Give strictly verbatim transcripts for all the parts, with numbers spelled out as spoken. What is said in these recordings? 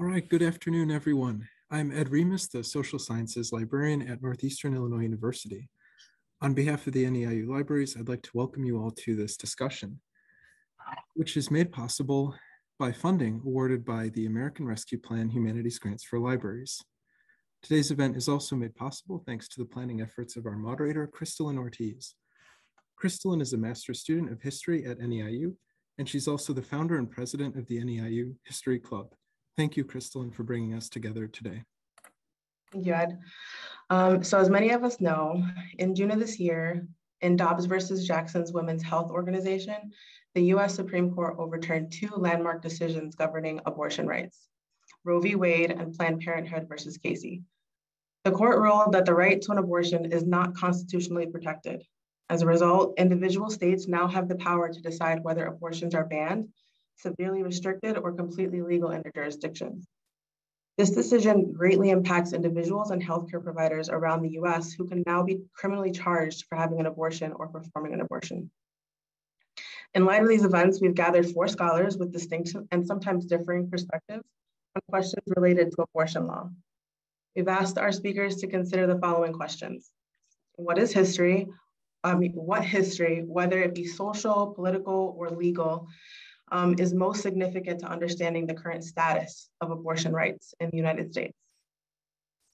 All right, good afternoon, everyone. I'm Ed Remus, the Social Sciences Librarian at Northeastern Illinois University. On behalf of the N E I U Libraries, I'd like to welcome you all to this discussion, which is made possible by funding awarded by the American Rescue Plan Humanities Grants for Libraries. Today's event is also made possible thanks to the planning efforts of our moderator, Crystalynn Ortiz. Crystalynn is a master's student of history at N E I U, and she's also the founder and president of the N E I U History Club. Thank you, Crystalynn, for bringing us together today. Thank you, Ed. Um, so as many of us know, in June of this year, in Dobbs versus Jackson Women's Health Organization, the U S Supreme Court overturned two landmark decisions governing abortion rights, Roe v. Wade and Planned Parenthood versus Casey. The court ruled that the right to an abortion is not constitutionally protected. As a result, individual states now have the power to decide whether abortions are banned, severely restricted, or completely legal in their jurisdictions. This decision greatly impacts individuals and healthcare providers around the U S who can now be criminally charged for having an abortion or performing an abortion. In light of these events, we've gathered four scholars with distinct and sometimes differing perspectives on questions related to abortion law. We've asked our speakers to consider the following questions. What is history? I mean, what history, whether it be social, political, or legal, Um, is most significant to understanding the current status of abortion rights in the United States?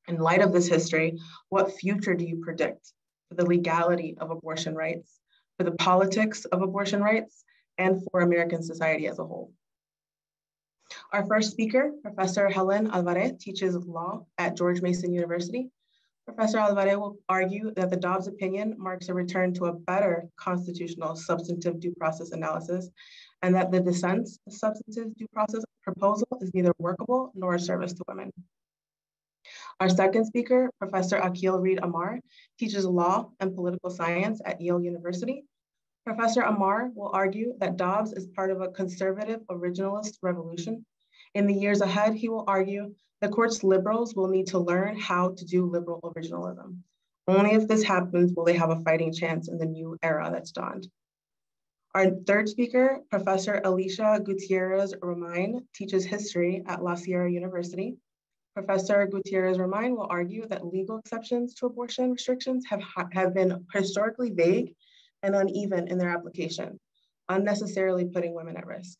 In light of this history, what future do you predict for the legality of abortion rights, for the politics of abortion rights, and for American society as a whole? Our first speaker, Professor Helen Alvaré, teaches law at George Mason University. Professor Alvaré will argue that the Dobbs opinion marks a return to a better constitutional substantive due process analysis, and that the dissent's substantive due process proposal is neither workable nor a service to women. Our second speaker, Professor Akhil Reed Amar, teaches law and political science at Yale University. Professor Amar will argue that Dobbs is part of a conservative originalist revolution. In the years ahead, he will argue the court's liberals will need to learn how to do liberal originalism. Only if this happens will they have a fighting chance in the new era that's dawned. Our third speaker, Professor Alicia Gutierrez-Romine, teaches history at La Sierra University. Professor Gutierrez-Romine will argue that legal exceptions to abortion restrictions have, have been historically vague and uneven in their application, unnecessarily putting women at risk.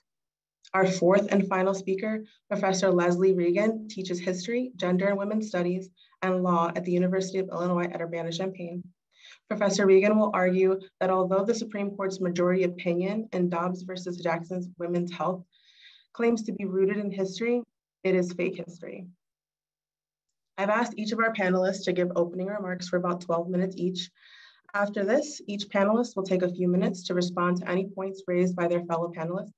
Our fourth and final speaker, Professor Leslie Regan, teaches history, gender and women's studies, and law at the University of Illinois at Urbana-Champaign. Professor Regan will argue that although the Supreme Court's majority opinion in Dobbs versus Jackson's Women's Health claims to be rooted in history, it is fake history. I've asked each of our panelists to give opening remarks for about twelve minutes each. After this, each panelist will take a few minutes to respond to any points raised by their fellow panelists.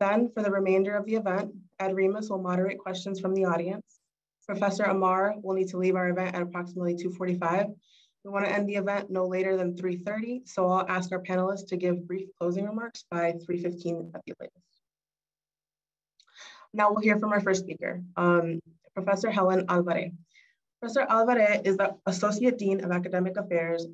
Then, for the remainder of the event, Ed Remus will moderate questions from the audience. Professor Amar will need to leave our event at approximately two forty-five. We want to end the event no later than three thirty, so I'll ask our panelists to give brief closing remarks by three fifteen at the latest. Now we'll hear from our first speaker, um, Professor Helen Alvaré. Professor Alvaré is the Associate Dean of Academic Affairs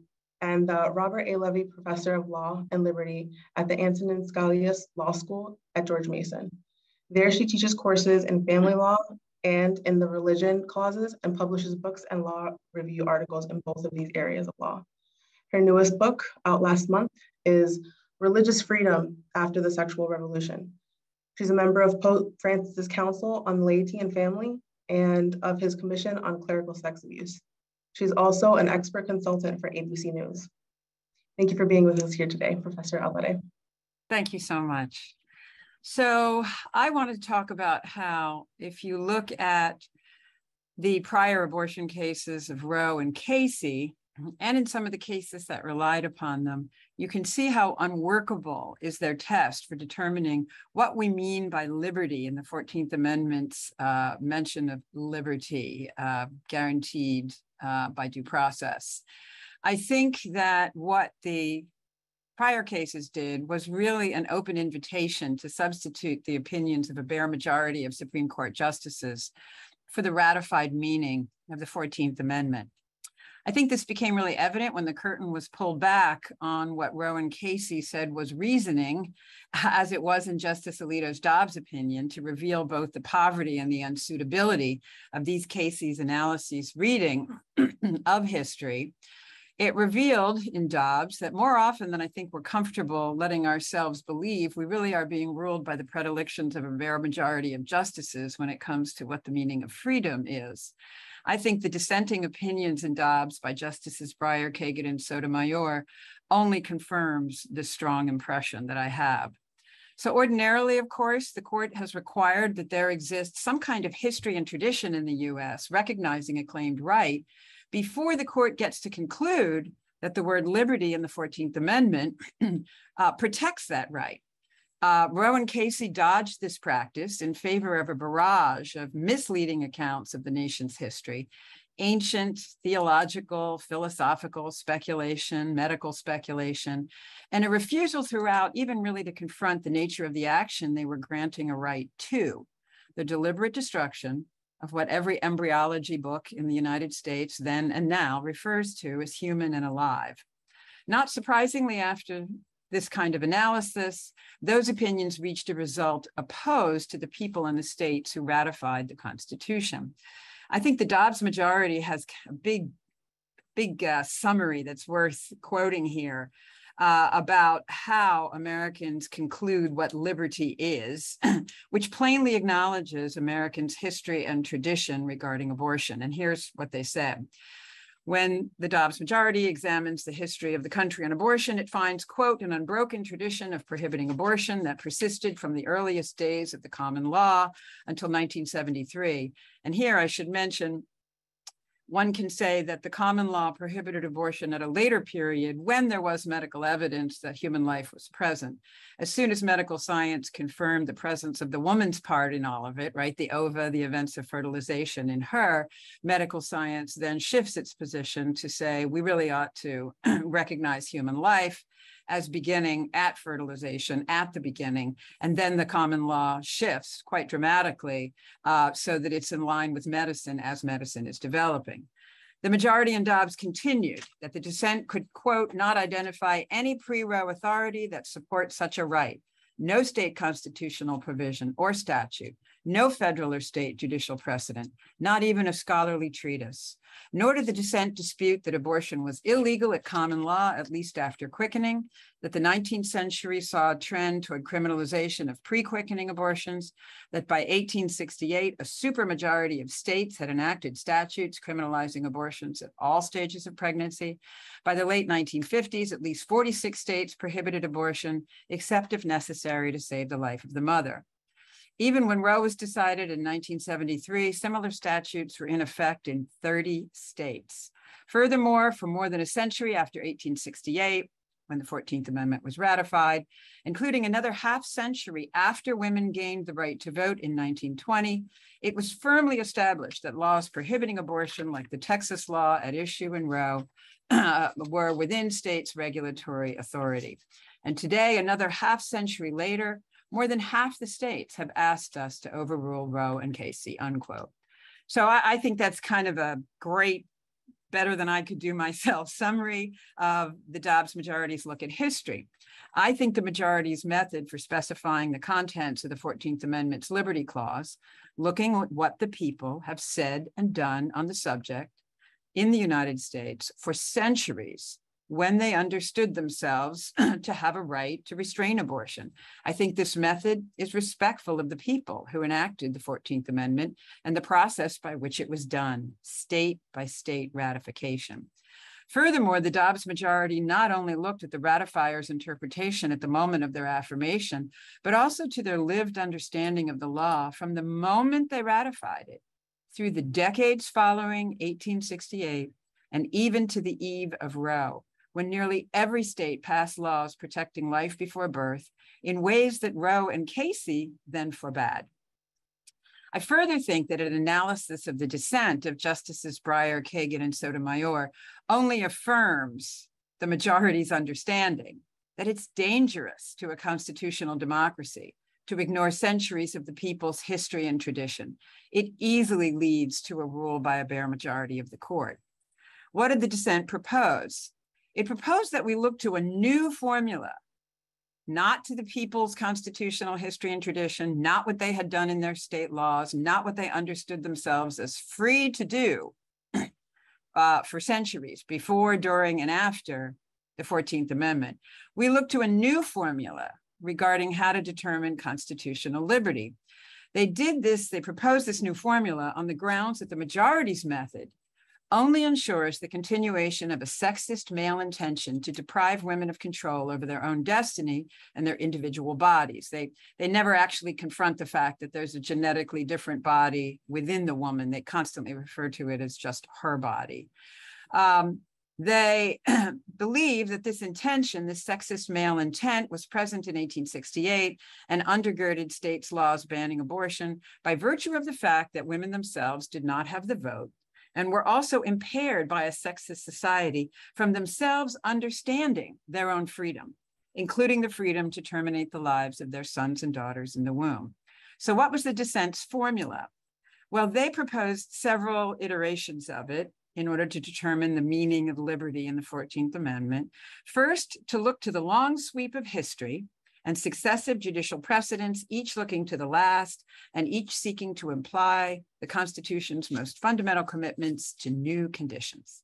and the Robert A. Levy Professor of Law and Liberty at the Antonin Scalia Law School at George Mason. There she teaches courses in family law and in the religion clauses, and publishes books and law review articles in both of these areas of law. Her newest book, out last month, is Religious Freedom After the Sexual Revolution. She's a member of Pope Francis' Council on Laity and Family and of his Commission on Clerical Sex Abuse. She's also an expert consultant for A B C News. Thank you for being with us here today, Professor Alvaré. Thank you so much. So I want to talk about how, if you look at the prior abortion cases of Roe and Casey, and in some of the cases that relied upon them, you can see how unworkable is their test for determining what we mean by liberty in the fourteenth Amendment's uh, mention of liberty uh, guaranteed uh, by due process. I think that what the prior cases did was really an open invitation to substitute the opinions of a bare majority of Supreme Court justices for the ratified meaning of the fourteenth Amendment. I think this became really evident when the curtain was pulled back on what Roe and Casey said was reasoning, as it was in Justice Alito's Dobbs opinion, to reveal both the poverty and the unsuitability of these Casey's analyses reading of history. It revealed in Dobbs that more often than I think we're comfortable letting ourselves believe, we really are being ruled by the predilections of a bare majority of justices when it comes to what the meaning of freedom is. I think the dissenting opinions in Dobbs by Justices Breyer, Kagan, and Sotomayor only confirms this strong impression that I have. So ordinarily, of course, the court has required that there exists some kind of history and tradition in the U S recognizing a claimed right before the court gets to conclude that the word liberty in the fourteenth Amendment uh, protects that right. Uh, Roe and Casey dodged this practice in favor of a barrage of misleading accounts of the nation's history, ancient, theological, philosophical speculation, medical speculation, and a refusal throughout even really to confront the nature of the action they were granting a right to, the deliberate destruction of what every embryology book in the United States then and now refers to as human and alive. Not surprisingly, after this kind of analysis, those opinions reached a result opposed to the people in the states who ratified the Constitution. I think the Dobbs majority has a big, big uh, summary that's worth quoting here uh, about how Americans conclude what liberty is, which plainly acknowledges Americans' history and tradition regarding abortion. And here's what they said. When the Dobbs majority examines the history of the country on abortion, it finds, quote, an unbroken tradition of prohibiting abortion that persisted from the earliest days of the common law until nineteen seventy-three. And here I should mention, one can say that the common law prohibited abortion at a later period when there was medical evidence that human life was present. As soon as medical science confirmed the presence of the woman's part in all of it, right, the ova, the events of fertilization in her, medical science then shifts its position to say, we really ought to recognize human life as beginning at fertilization at the beginning. And then the common law shifts quite dramatically uh, so that it's in line with medicine as medicine is developing. The majority in Dobbs continued that the dissent could, quote, not identify any pre-Roe authority that supports such a right. No state constitutional provision or statute, no federal or state judicial precedent, not even a scholarly treatise. Nor did the dissent dispute that abortion was illegal at common law, at least after quickening, that the nineteenth century saw a trend toward criminalization of pre-quickening abortions, that by eighteen sixty-eight, a supermajority of states had enacted statutes criminalizing abortions at all stages of pregnancy. By the late nineteen fifties, at least forty-six states prohibited abortion, except if necessary to save the life of the mother. Even when Roe was decided in nineteen seventy-three, similar statutes were in effect in thirty states. Furthermore, for more than a century after eighteen sixty-eight, when the fourteenth Amendment was ratified, including another half century after women gained the right to vote in nineteen twenty, it was firmly established that laws prohibiting abortion, like the Texas law at issue in Roe, were within states' regulatory authority. And today, another half century later, more than half the states have asked us to overrule Roe and Casey, unquote. So I, I think that's kind of a great, better than I could do myself, summary of the Dobbs majority's look at history. I think the majority's method for specifying the contents of the fourteenth Amendment's Liberty Clause, looking at what the people have said and done on the subject in the United States for centuries, when they understood themselves to have a right to restrain abortion. I think this method is respectful of the people who enacted the fourteenth Amendment and the process by which it was done, state by state ratification. Furthermore, the Dobbs majority not only looked at the ratifier's interpretation at the moment of their affirmation, but also to their lived understanding of the law from the moment they ratified it through the decades following eighteen sixty-eight and even to the eve of Roe, when nearly every state passed laws protecting life before birth in ways that Roe and Casey then forbade. I further think that an analysis of the dissent of Justices Breyer, Kagan, and Sotomayor only affirms the majority's understanding that it's dangerous to a constitutional democracy to ignore centuries of the people's history and tradition. It easily leads to a rule by a bare majority of the court. What did the dissent propose? It proposed that we look to a new formula, not to the people's constitutional history and tradition, not what they had done in their state laws, not what they understood themselves as free to do uh, for centuries before, during, and after the fourteenth Amendment. We look to a new formula regarding how to determine constitutional liberty. They did this, they proposed this new formula on the grounds that the majority's method only ensures the continuation of a sexist male intention to deprive women of control over their own destiny and their individual bodies. They, they never actually confront the fact that there's a genetically different body within the woman. They constantly refer to it as just her body. Um, They believe that this intention, this sexist male intent, was present in eighteen sixty-eight and undergirded states' laws banning abortion by virtue of the fact that women themselves did not have the vote and were also impaired by a sexist society from themselves understanding their own freedom, including the freedom to terminate the lives of their sons and daughters in the womb. So what was the dissent's formula? Well, they proposed several iterations of it in order to determine the meaning of liberty in the fourteenth Amendment. First, to look to the long sweep of history and successive judicial precedents, each looking to the last and each seeking to imply the Constitution's most fundamental commitments to new conditions.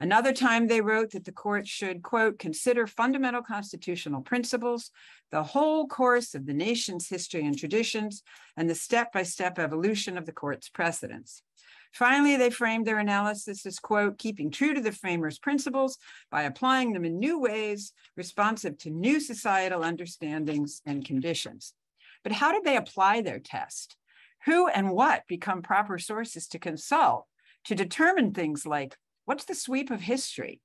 Another time they wrote that the court should, quote, consider fundamental constitutional principles, the whole course of the nation's history and traditions, and the step-by-step evolution of the court's precedents. Finally, they framed their analysis as, quote, keeping true to the framers' principles by applying them in new ways, responsive to new societal understandings and conditions. But how did they apply their test? Who and what become proper sources to consult to determine things like, what's the sweep of history?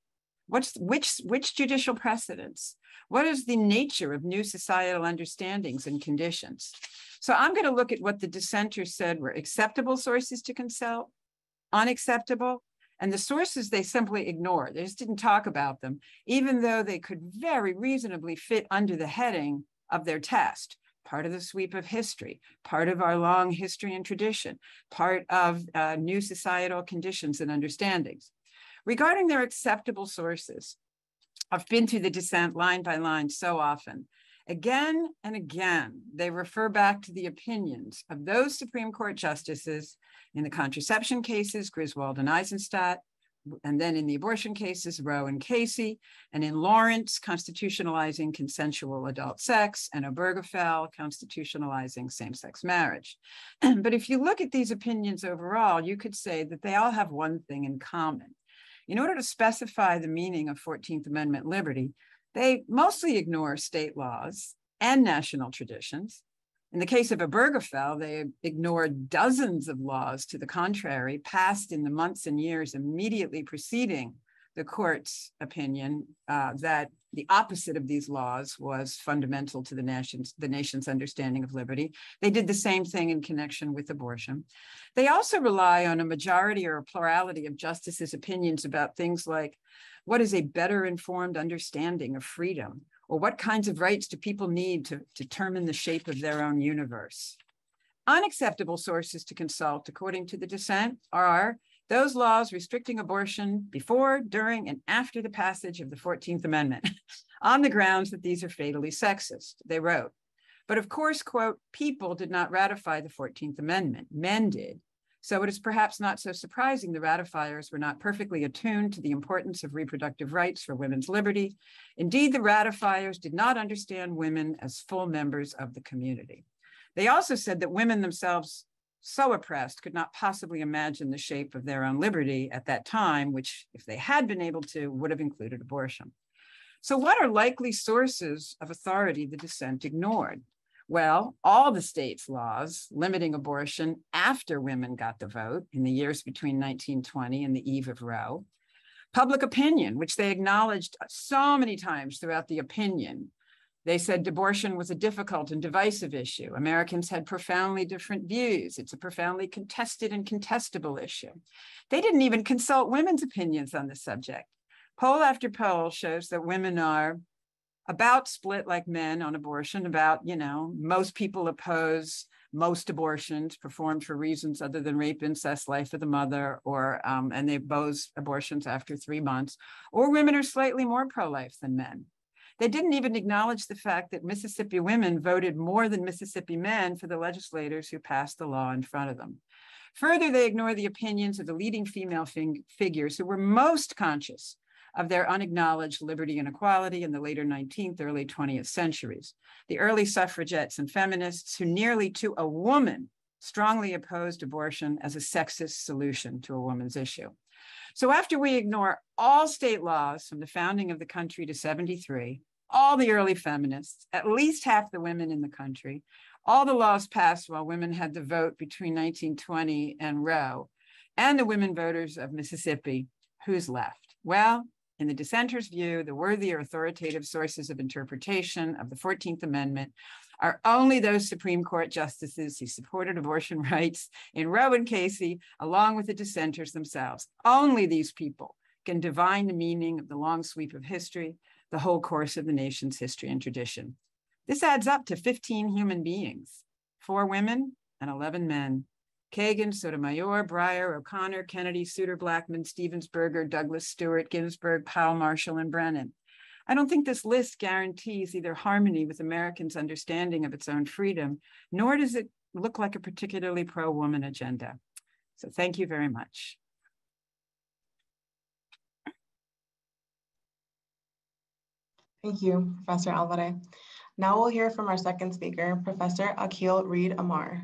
What's, which, which judicial precedents? What is the nature of new societal understandings and conditions? So I'm going to look at what the dissenters said were acceptable sources to consult, unacceptable, and the sources they simply ignore. They just didn't talk about them, even though they could very reasonably fit under the heading of their test. Part of the sweep of history, part of our long history and tradition, part of uh, new societal conditions and understandings. Regarding their acceptable sources, I've been through the dissent line by line so often. Again and again, they refer back to the opinions of those Supreme Court justices in the contraception cases, Griswold and Eisenstadt, and then in the abortion cases, Roe and Casey, and in Lawrence, constitutionalizing consensual adult sex, and Obergefell, constitutionalizing same-sex marriage. But if you look at these opinions overall, you could say that they all have one thing in common. In order to specify the meaning of fourteenth Amendment liberty, they mostly ignore state laws and national traditions. In the case of Obergefell, they ignored dozens of laws to the contrary, passed in the months and years immediately preceding the court's opinion uh, that the opposite of these laws was fundamental to the nation's, the nation's understanding of liberty. They did the same thing in connection with abortion. They also rely on a majority or a plurality of justices' opinions about things like, what is a better informed understanding of freedom? Or what kinds of rights do people need to determine the shape of their own universe? Unacceptable sources to consult, according to the dissent, are those laws restricting abortion before, during, and after the passage of the fourteenth Amendment on the grounds that these are fatally sexist, they wrote. But of course, quote, people did not ratify the fourteenth Amendment, men did. So it is perhaps not so surprising the ratifiers were not perfectly attuned to the importance of reproductive rights for women's liberty. Indeed, the ratifiers did not understand women as full members of the community. They also said that women themselves so oppressed could not possibly imagine the shape of their own liberty at that time, which if they had been able to, would have included abortion. So what are likely sources of authority the dissent ignored? Well, all the states' laws limiting abortion after women got the vote in the years between nineteen twenty and the eve of Roe. Public opinion, which they acknowledged so many times throughout the opinion. They said abortion was a difficult and divisive issue. Americans had profoundly different views. It's a profoundly contested and contestable issue. They didn't even consult women's opinions on the subject. Poll after poll shows that women are about split like men on abortion, about, you know, most people oppose most abortions performed for reasons other than rape, incest, life of the mother, or um, and they abose abortions after three months, or women are slightly more pro-life than men. They didn't even acknowledge the fact that Mississippi women voted more than Mississippi men for the legislators who passed the law in front of them. Further, they ignore the opinions of the leading female fig- figures who were most conscious of their unacknowledged liberty and equality in the later nineteenth, early twentieth centuries. The early suffragettes and feminists who nearly to a woman strongly opposed abortion as a sexist solution to a woman's issue. So after we ignore all state laws from the founding of the country to seventy-three, all the early feminists, at least half the women in the country, all the laws passed while women had the vote between nineteen twenty and Roe, and the women voters of Mississippi, who's left? Well, in the dissenters' view, the worthy or authoritative sources of interpretation of the fourteenth Amendment are only those Supreme Court justices who supported abortion rights in Roe and Casey, along with the dissenters themselves. Only these people can divine the meaning of the long sweep of history, the whole course of the nation's history and tradition. This adds up to fifteen human beings, four women and eleven men. Kagan, Sotomayor, Breyer, O'Connor, Kennedy, Souter, Blackmun, Stevensberger, Douglas, Stewart, Ginsburg, Powell, Marshall, and Brennan. I don't think this list guarantees either harmony with Americans' understanding of its own freedom, nor does it look like a particularly pro-woman agenda. So thank you very much. Thank you, Professor Alvaré. Now we'll hear from our second speaker, Professor Akhil Reed Amar.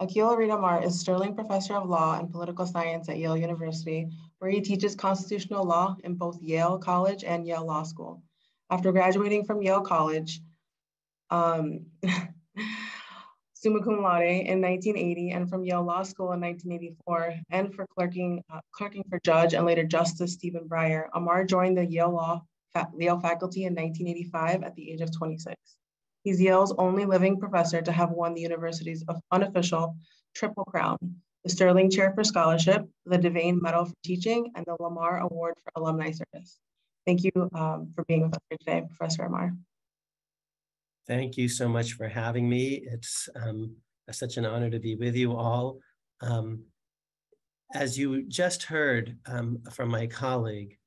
Akhil Reed Amar is Sterling Professor of Law and Political Science at Yale University, where he teaches constitutional law in both Yale College and Yale Law School. After graduating from Yale College, um, summa cum laude, in nineteen eighty, and from Yale Law School in nineteen eighty-four, and for clerking, uh, clerking for Judge and later Justice Stephen Breyer, Amar joined the Yale Law Yale faculty in nineteen eighty-five at the age of twenty-six. He's Yale's only living professor to have won the university's unofficial Triple Crown, the Sterling Chair for Scholarship, the Devane Medal for Teaching, and the Lamar Award for Alumni Service. Thank you um, for being with us here today, Professor Amar. Thank you so much for having me. It's um, such an honor to be with you all. Um, as you just heard um, from my colleague,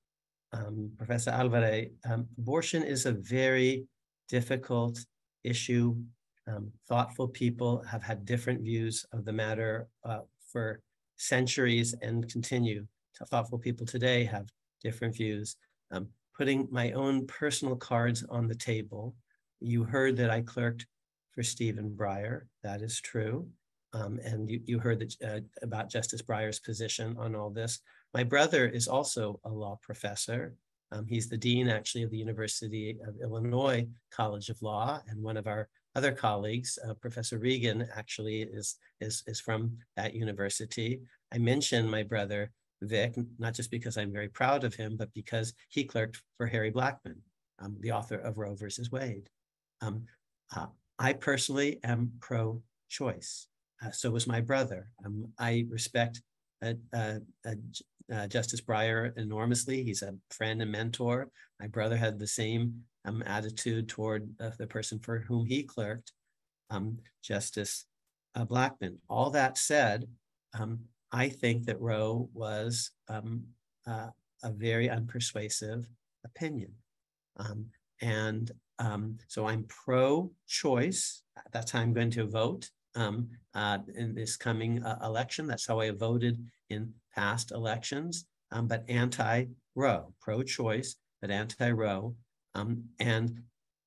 um, Professor Alvaré, um, abortion is a very difficult issue. Um, thoughtful people have had different views of the matter uh, for centuries and continue. Thoughtful people today have different views. Um, putting my own personal cards on the table, you heard that I clerked for Stephen Breyer. That is true. Um, and you, you heard that, uh, about Justice Breyer's position on all this. My brother is also a law professor. Um, he's the dean, actually, of the University of Illinois College of Law, and one of our other colleagues, uh, Professor Regan, actually is, is, is from that university. I mention my brother, Vic, not just because I'm very proud of him, but because he clerked for Harry Blackmun, um, the author of Roe v. Wade. Um, uh, I personally am pro-choice. Uh, so was my brother. Um, I respect uh, uh, uh, Uh, Justice Breyer enormously. He's a friend and mentor. My brother had the same um, attitude toward uh, the person for whom he clerked, um, Justice uh, Blackmun. All that said, um, I think that Roe was um, uh, a very unpersuasive opinion. Um, and um, so I'm pro-choice. That's how I'm going to vote um, uh, in this coming uh, election. That's how I voted in past elections, um, but anti-Roe, pro-choice, but anti-Roe. Um, and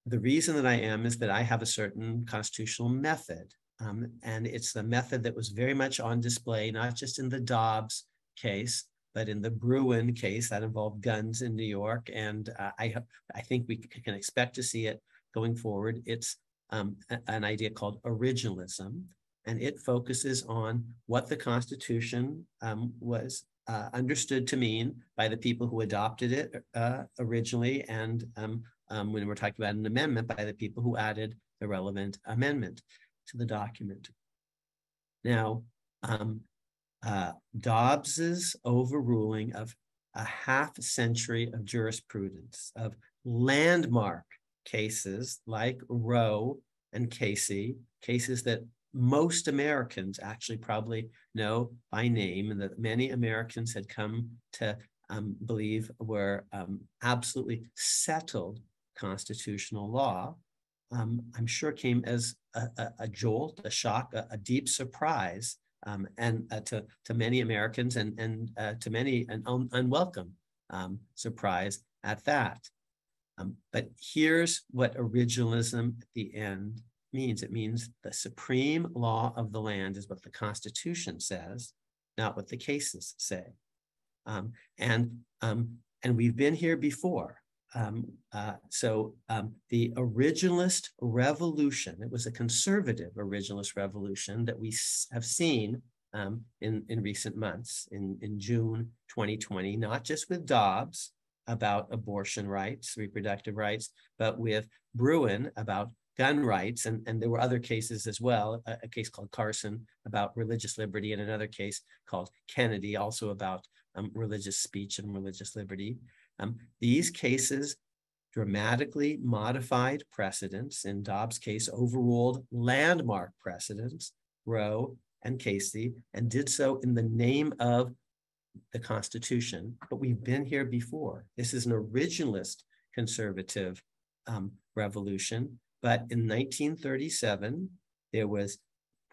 the reason that I am is that I have a certain constitutional method. Um, and it's the method that was very much on display, not just in the Dobbs case, but in the Bruen case that involved guns in New York. And uh, I, I think we can expect to see it going forward. It's um, an idea called originalism. And it focuses on what the Constitution um, was uh, understood to mean by the people who adopted it uh, originally, and um, um, when we're talking about an amendment, by the people who added the relevant amendment to the document. Now, um, uh, Dobbs's overruling of a half century of jurisprudence, of landmark cases like Roe and Casey, cases that most Americans actually probably know by name, and that many Americans had come to um, believe were um, absolutely settled constitutional law, um, I'm sure came as a, a, a jolt, a shock, a, a deep surprise um, and uh, to, to many Americans, and, and uh, to many an un unwelcome um, surprise at that. Um, but here's what originalism at the end means. It means the supreme law of the land is what the Constitution says, not what the cases say. Um, and, um, and we've been here before. Um, uh, so um, the originalist revolution, it was a conservative originalist revolution that we have seen um, in, in recent months, in, in June twenty twenty, not just with Dobbs about abortion rights, reproductive rights, but with Bruen about gun rights, and, and there were other cases as well, a, a case called Carson about religious liberty, and another case called Kennedy also about um, religious speech and religious liberty. Um, these cases dramatically modified precedents. In Dobbs' case, overruled landmark precedents, Roe and Casey, and did so in the name of the Constitution. But we've been here before. This is an originalist conservative um, revolution. But in nineteen thirty-seven, there was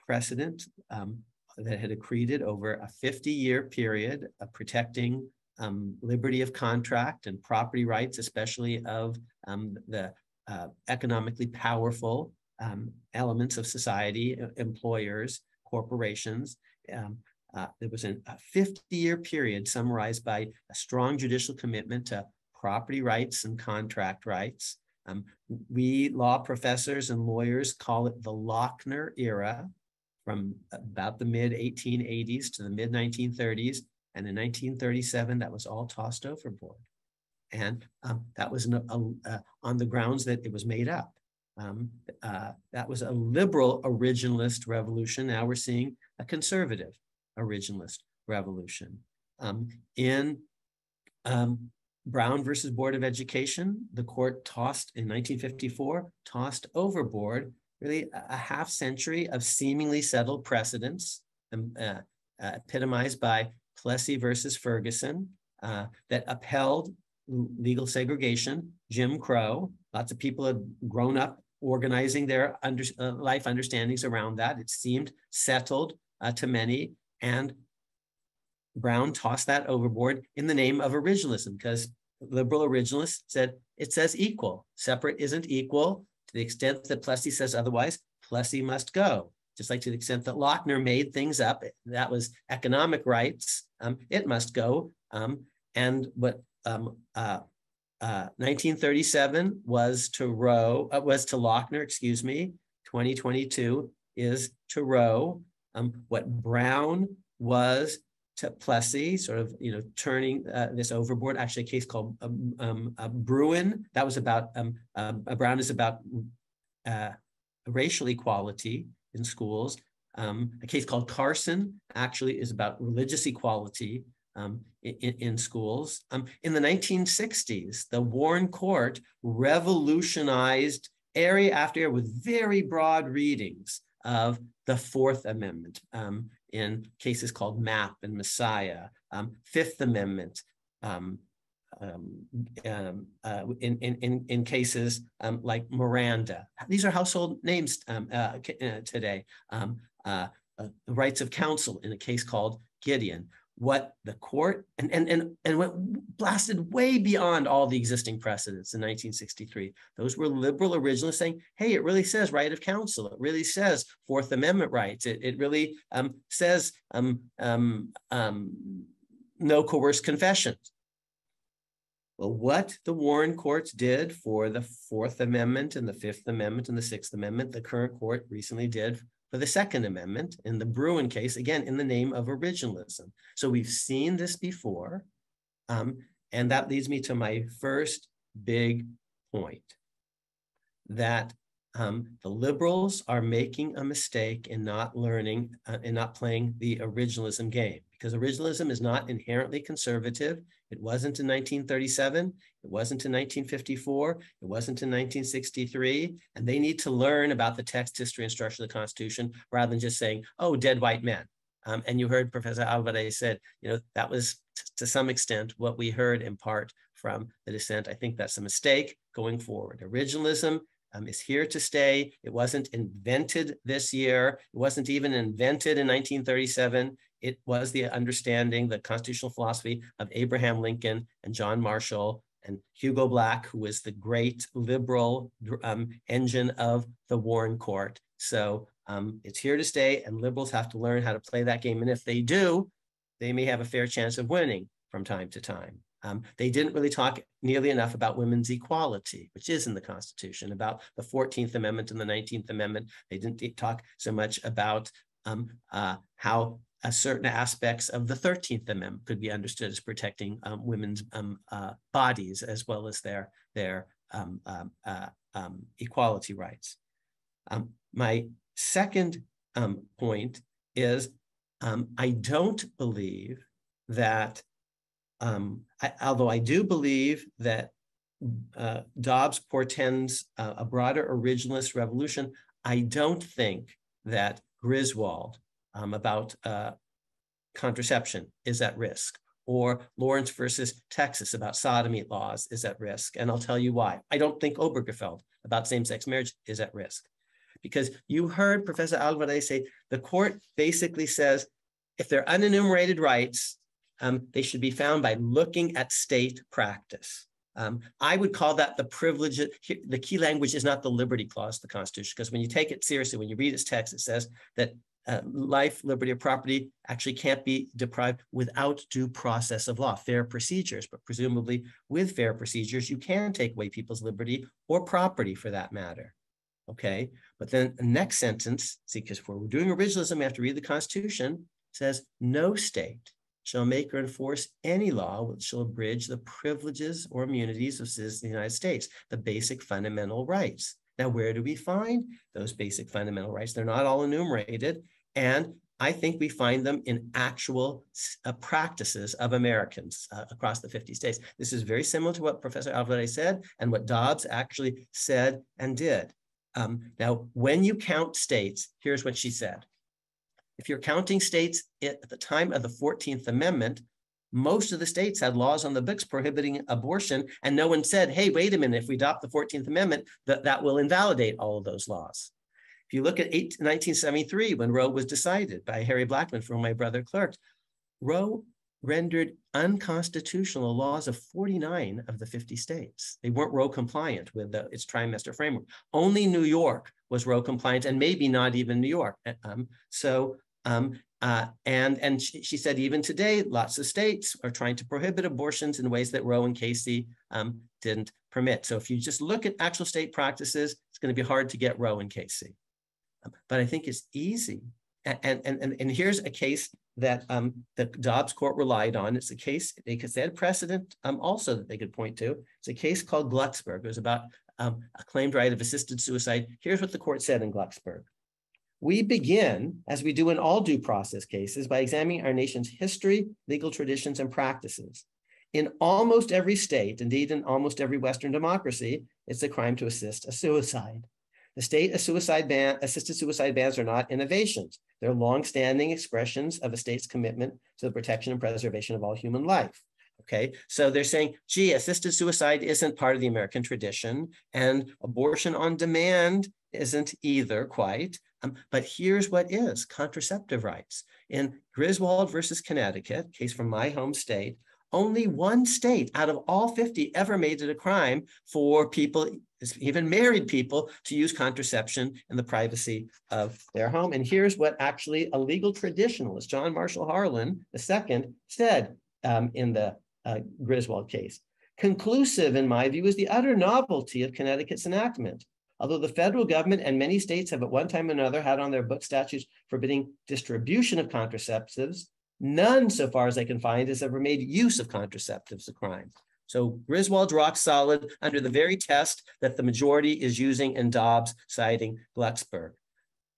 precedent um, that had accreted over a fifty-year period of protecting Um, liberty of contract and property rights, especially of um, the uh, economically powerful um, elements of society, employers, corporations. Um, uh, there was an, a fifty-year period summarized by a strong judicial commitment to property rights and contract rights. Um, we law professors and lawyers call it the Lochner era, from about the mid eighteen eighties to the mid nineteen thirties. And in nineteen thirty-seven, that was all tossed overboard. And um, that was an, a, uh, on the grounds that it was made up. Um, uh, that was a liberal originalist revolution. Now we're seeing a conservative originalist revolution. Um, in um, Brown versus Board of Education, the court tossed, in nineteen fifty-four, tossed overboard really a, a half century of seemingly settled precedents, um, uh, uh, epitomized by Plessy versus Ferguson, uh, that upheld legal segregation, Jim Crow. Lots of people had grown up organizing their under, uh, life understandings around that. It seemed settled uh, to many, and Brown tossed that overboard in the name of originalism, because liberal originalists said it says equal. Separate isn't equal. To the extent that Plessy says otherwise, Plessy must go. Just like to the extent that Lochner made things up, that was economic rights, um, it must go. Um, and what um, uh, uh, nineteen thirty-seven was to Roe, uh, was to Lochner, excuse me, twenty twenty-two is to Roe. Um, what Brown was to Plessy, sort of, you know, turning uh, this overboard, actually a case called um, um, uh, Bruen, that was about, um, uh, Brown is about uh, racial equality in schools. Um, a case called Carson actually is about religious equality um, in, in schools. Um, in the nineteen sixties, the Warren Court revolutionized area after area with very broad readings of the Fourth Amendment um, in cases called MAP and Messiah, um, Fifth Amendment, um, Um, um, uh, in, in, in cases um, like Miranda. These are household names um, uh, uh, today. Um, uh, uh, the rights of counsel in a case called Gideon. What the court, and, and, and, and what blasted way beyond all the existing precedents in nineteen sixty-three. Those were liberal originalists saying, hey, it really says right of counsel. It really says Fourth Amendment rights. It, it really um, says um, um, um, no coerced confession. Well, what the Warren courts did for the Fourth Amendment and the Fifth Amendment and the Sixth Amendment, the current court recently did for the Second Amendment in the Bruen case, again, in the name of originalism. So we've seen this before. Um, and that leads me to my first big point, that Um, the liberals are making a mistake in not learning uh, in not playing the originalism game, because originalism is not inherently conservative. It wasn't in nineteen thirty-seven. It wasn't in nineteen fifty-four. It wasn't in nineteen sixty-three. And they need to learn about the text, history, and structure of the Constitution rather than just saying, oh, dead white men. Um, and you heard Professor Alvaré said, you know, that was t- to some extent what we heard in part from the dissent. I think that's a mistake going forward. Originalism Um, is here to stay. It wasn't invented this year. It wasn't even invented in nineteen thirty-seven. It was the understanding, the constitutional philosophy of Abraham Lincoln and John Marshall and Hugo Black, who was the great liberal um, engine of the Warren Court. So um, it's here to stay, and liberals have to learn how to play that game. And if they do, they may have a fair chance of winning from time to time. Um, they didn't really talk nearly enough about women's equality, which is in the Constitution, about the fourteenth Amendment and the nineteenth Amendment. They didn't talk so much about um, uh, how a certain aspects of the thirteenth Amendment could be understood as protecting um, women's um, uh, bodies as well as their, their um, um, uh, um, equality rights. Um, my second um, point is um, I don't believe that Um, I, although I do believe that uh, Dobbs portends uh, a broader originalist revolution, I don't think that Griswold um, about uh, contraception is at risk, or Lawrence versus Texas about sodomy laws is at risk. And I'll tell you why. I don't think Obergefell about same-sex marriage is at risk, because you heard Professor Alvaré say the court basically says if they're unenumerated rights, Um, they should be found by looking at state practice. Um, I would call that the privilege. The key language is not the Liberty Clause of the Constitution, because when you take it seriously, when you read its text, it says that uh, life, liberty, or property actually can't be deprived without due process of law, fair procedures. But presumably with fair procedures, you can take away people's liberty or property for that matter. Okay, but then the next sentence, see, because if we're doing originalism, we have to read the Constitution, says no state shall make or enforce any law which shall abridge the privileges or immunities of citizens of the United States, the basic fundamental rights. Now, where do we find those basic fundamental rights? They're not all enumerated. And I think we find them in actual uh, practices of Americans uh, across the fifty states. This is very similar to what Professor Alvaré said and what Dobbs actually said and did. Um, now, when you count states, here's what she said. If you're counting states at the time of the fourteenth Amendment, most of the states had laws on the books prohibiting abortion, and no one said, hey, wait a minute, if we adopt the fourteenth Amendment, th- that will invalidate all of those laws. If you look at nineteen seventy-three, when Roe was decided by Harry Blackmun, for whom my brother clerked, Roe rendered unconstitutional laws of forty-nine of the fifty states. They weren't Roe compliant with the, its trimester framework. Only New York was Roe compliant, and maybe not even New York. Um, so. Um, uh, and and she, she said, even today, lots of states are trying to prohibit abortions in ways that Roe and Casey um, didn't permit. So if you just look at actual state practices, it's going to be hard to get Roe and Casey. Um, but I think it's easy. And, and, and, and here's a case that um, the Dobbs court relied on. It's a case, because they had precedent um, also that they could point to. It's a case called Glucksberg. It was about um, a claimed right of assisted suicide. Here's what the court said in Glucksberg. We begin, as we do in all due process cases, by examining our nation's history, legal traditions, and practices. In almost every state, indeed in almost every Western democracy, it's a crime to assist a suicide. The state suicide ban, assisted suicide bans are not innovations. They're longstanding expressions of a state's commitment to the protection and preservation of all human life. Okay, so they're saying, gee, assisted suicide isn't part of the American tradition, and abortion on demand isn't either quite. Um, but here's what is contraceptive rights. In Griswold versus Connecticut, case from my home state, only one state out of all fifty ever made it a crime for people, even married people, to use contraception in the privacy of their home. And here's what actually a legal traditionalist, John Marshall Harlan the Second, said um, in the uh, Griswold case. Conclusive, in my view, is the utter novelty of Connecticut's enactment. Although the federal government and many states have at one time or another had on their books statutes forbidding distribution of contraceptives, none, so far as I can find, has ever made use of contraceptives a crime. So Griswold's rock solid under the very test that the majority is using in Dobbs, citing Glucksberg.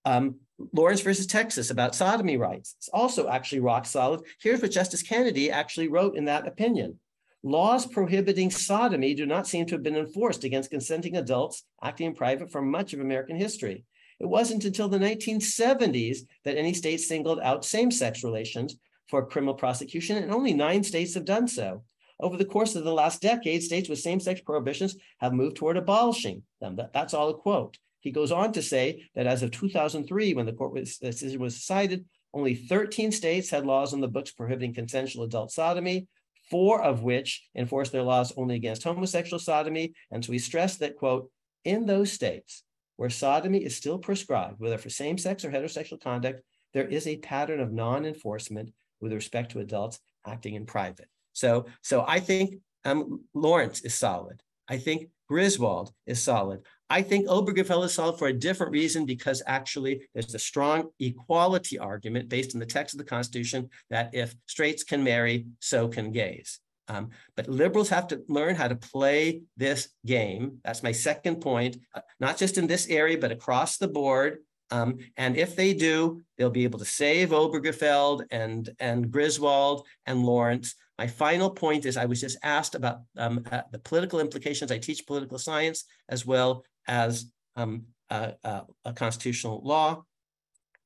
Um, Lawrence versus Texas about sodomy rights. It's also actually rock solid. Here's what Justice Kennedy actually wrote in that opinion. Laws prohibiting sodomy do not seem to have been enforced against consenting adults acting in private for much of American history. It wasn't until the nineteen seventies that any state singled out same-sex relations for criminal prosecution, and only nine states have done so. Over the course of the last decade, states with same-sex prohibitions have moved toward abolishing them. That, that's all a quote. He goes on to say that as of two thousand three, when the court was, decision was decided, only thirteen states had laws on the books prohibiting consensual adult sodomy, four of which enforced their laws only against homosexual sodomy. And so he stressed that, quote, in those states where sodomy is still prescribed, whether for same-sex or heterosexual conduct, there is a pattern of non-enforcement with respect to adults acting in private. So, so I think um, Lawrence is solid. I think Griswold is solid. I think Obergefell is solid for a different reason, because actually there's a strong equality argument based on the text of the Constitution that if straights can marry, so can gays. Um, but liberals have to learn how to play this game. That's my second point, uh, not just in this area, but across the board. Um, and if they do, they'll be able to save Obergefell and, and Griswold and Lawrence. My final point is I was just asked about um, uh, the political implications. I teach political science as well as um, uh, uh, a constitutional law.